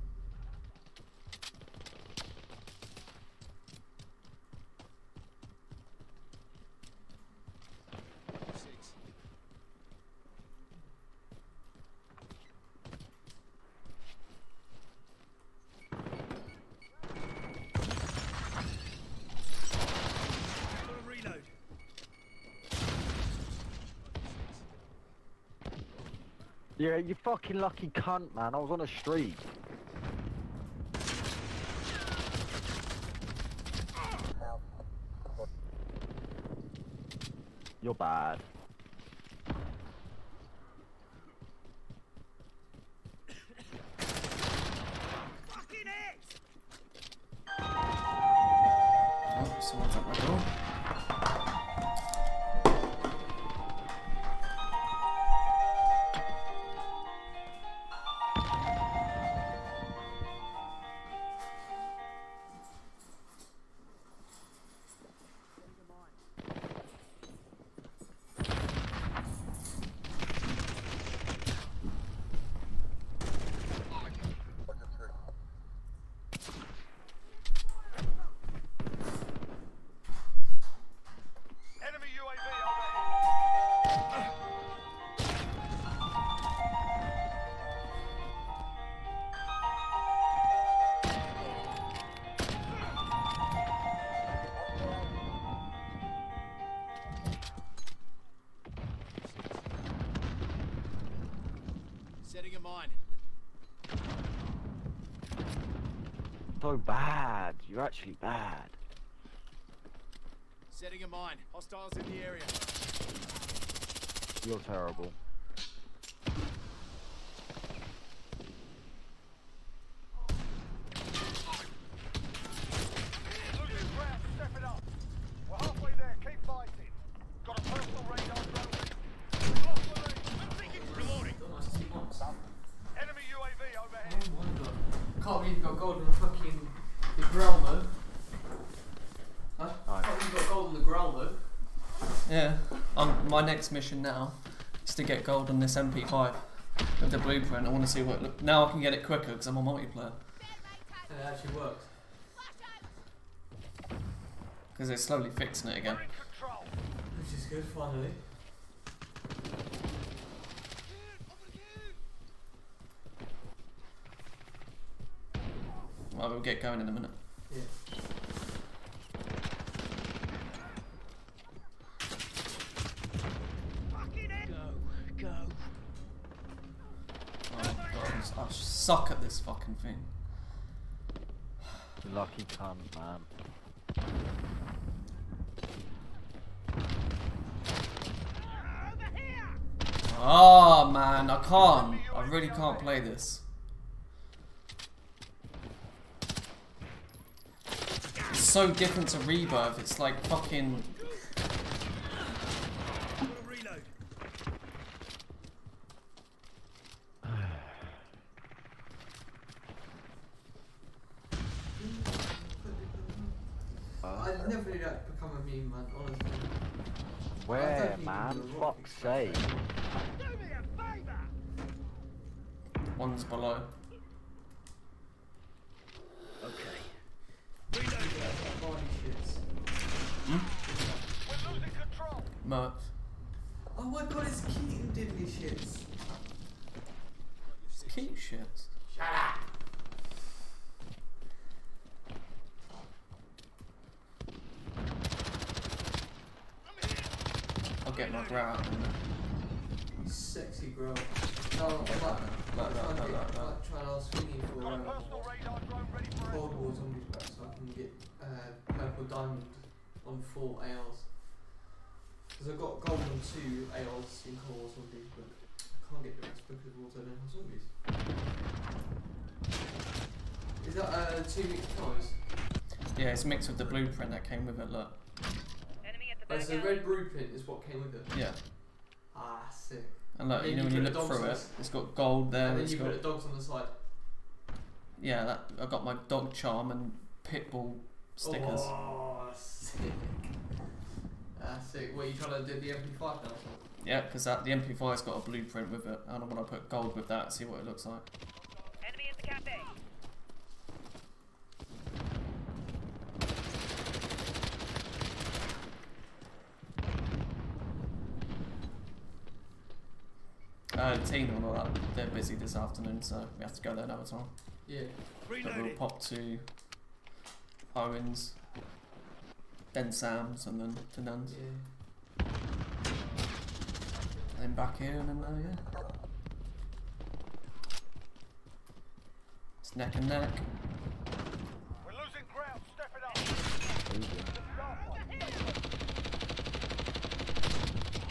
Yeah, you fucking lucky cunt, man. I was on a streak. You're bad. So bad. You're actually bad. Setting a mine. Hostiles in the area. You're terrible. Next mission now is to get gold on this M P five with the blueprint. I want to see what it looks. Now I can get it quicker because I'm on multiplayer. And it actually works because they're slowly fixing it again. Which is good, finally. Well, we'll get going in a minute. Yeah. I suck at this fucking thing. Lucky cunt, man. Oh man, I can't. I really can't play this. It's so different to Rebirth. It's like fucking. Say. One's below. Okay. We know that body shits. Hmm? We're losing control. Merch. Oh my god, it's Keaton Diddley shits. It's Keaton shits. Shut up. Get my Grau out. Sexy Grau. No, I'm like, like, trying to get, like, trying to ask Swingy for um, Cold War zombies back so I can get uh, Purple Diamond on four A Ls. Because I've got gold on two A Ls in Cold War zombies, but I can't get the rest because of Warzone and zombies. Is that uh, two mixed toys? Yeah, it's mixed with the blueprint that came with it, look. Oh, so the red blueprint is what came with it? Yeah. Ah, sick. And look, and you know, you when you look through it, it's got gold there. And then you got put the dogs on the side. Yeah, that, I got my dog charm and pitbull stickers. Oh, sick. Ah, sick. What, you trying to do the M P five now? Yeah, because the M P five's got a blueprint with it. And I want to put gold with that, see what it looks like. Enemy in the cafe. Uh, Tina and all that, they're busy this afternoon, so we have to go there another time. Yeah. But we'll pop to Owen's, then Sam's, and then to Nan's. Yeah. And then back here and then there, yeah. It's neck and neck. We're losing ground, step it up.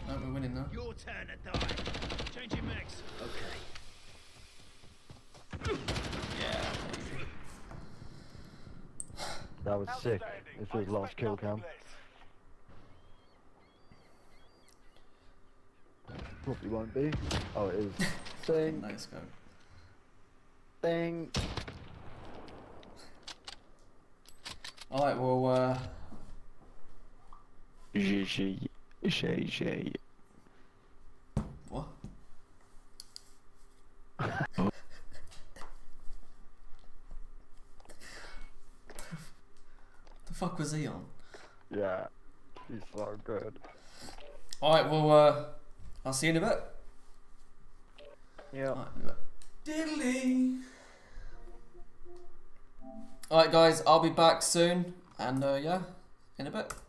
No, we're winning though. Your turn to die. Changing max. Okay. Yeah. That was sick. If we lost kill cam. Probably won't be. Oh, it is. Ding. Nice go. Ding. All right. Well. uh... G G. G G. What? Oh. The fuck was he on? Yeah, he's so good. Alright, well, uh, I'll see you in a bit. Yeah. All right, diddly! Alright, guys, I'll be back soon, and uh, yeah, in a bit.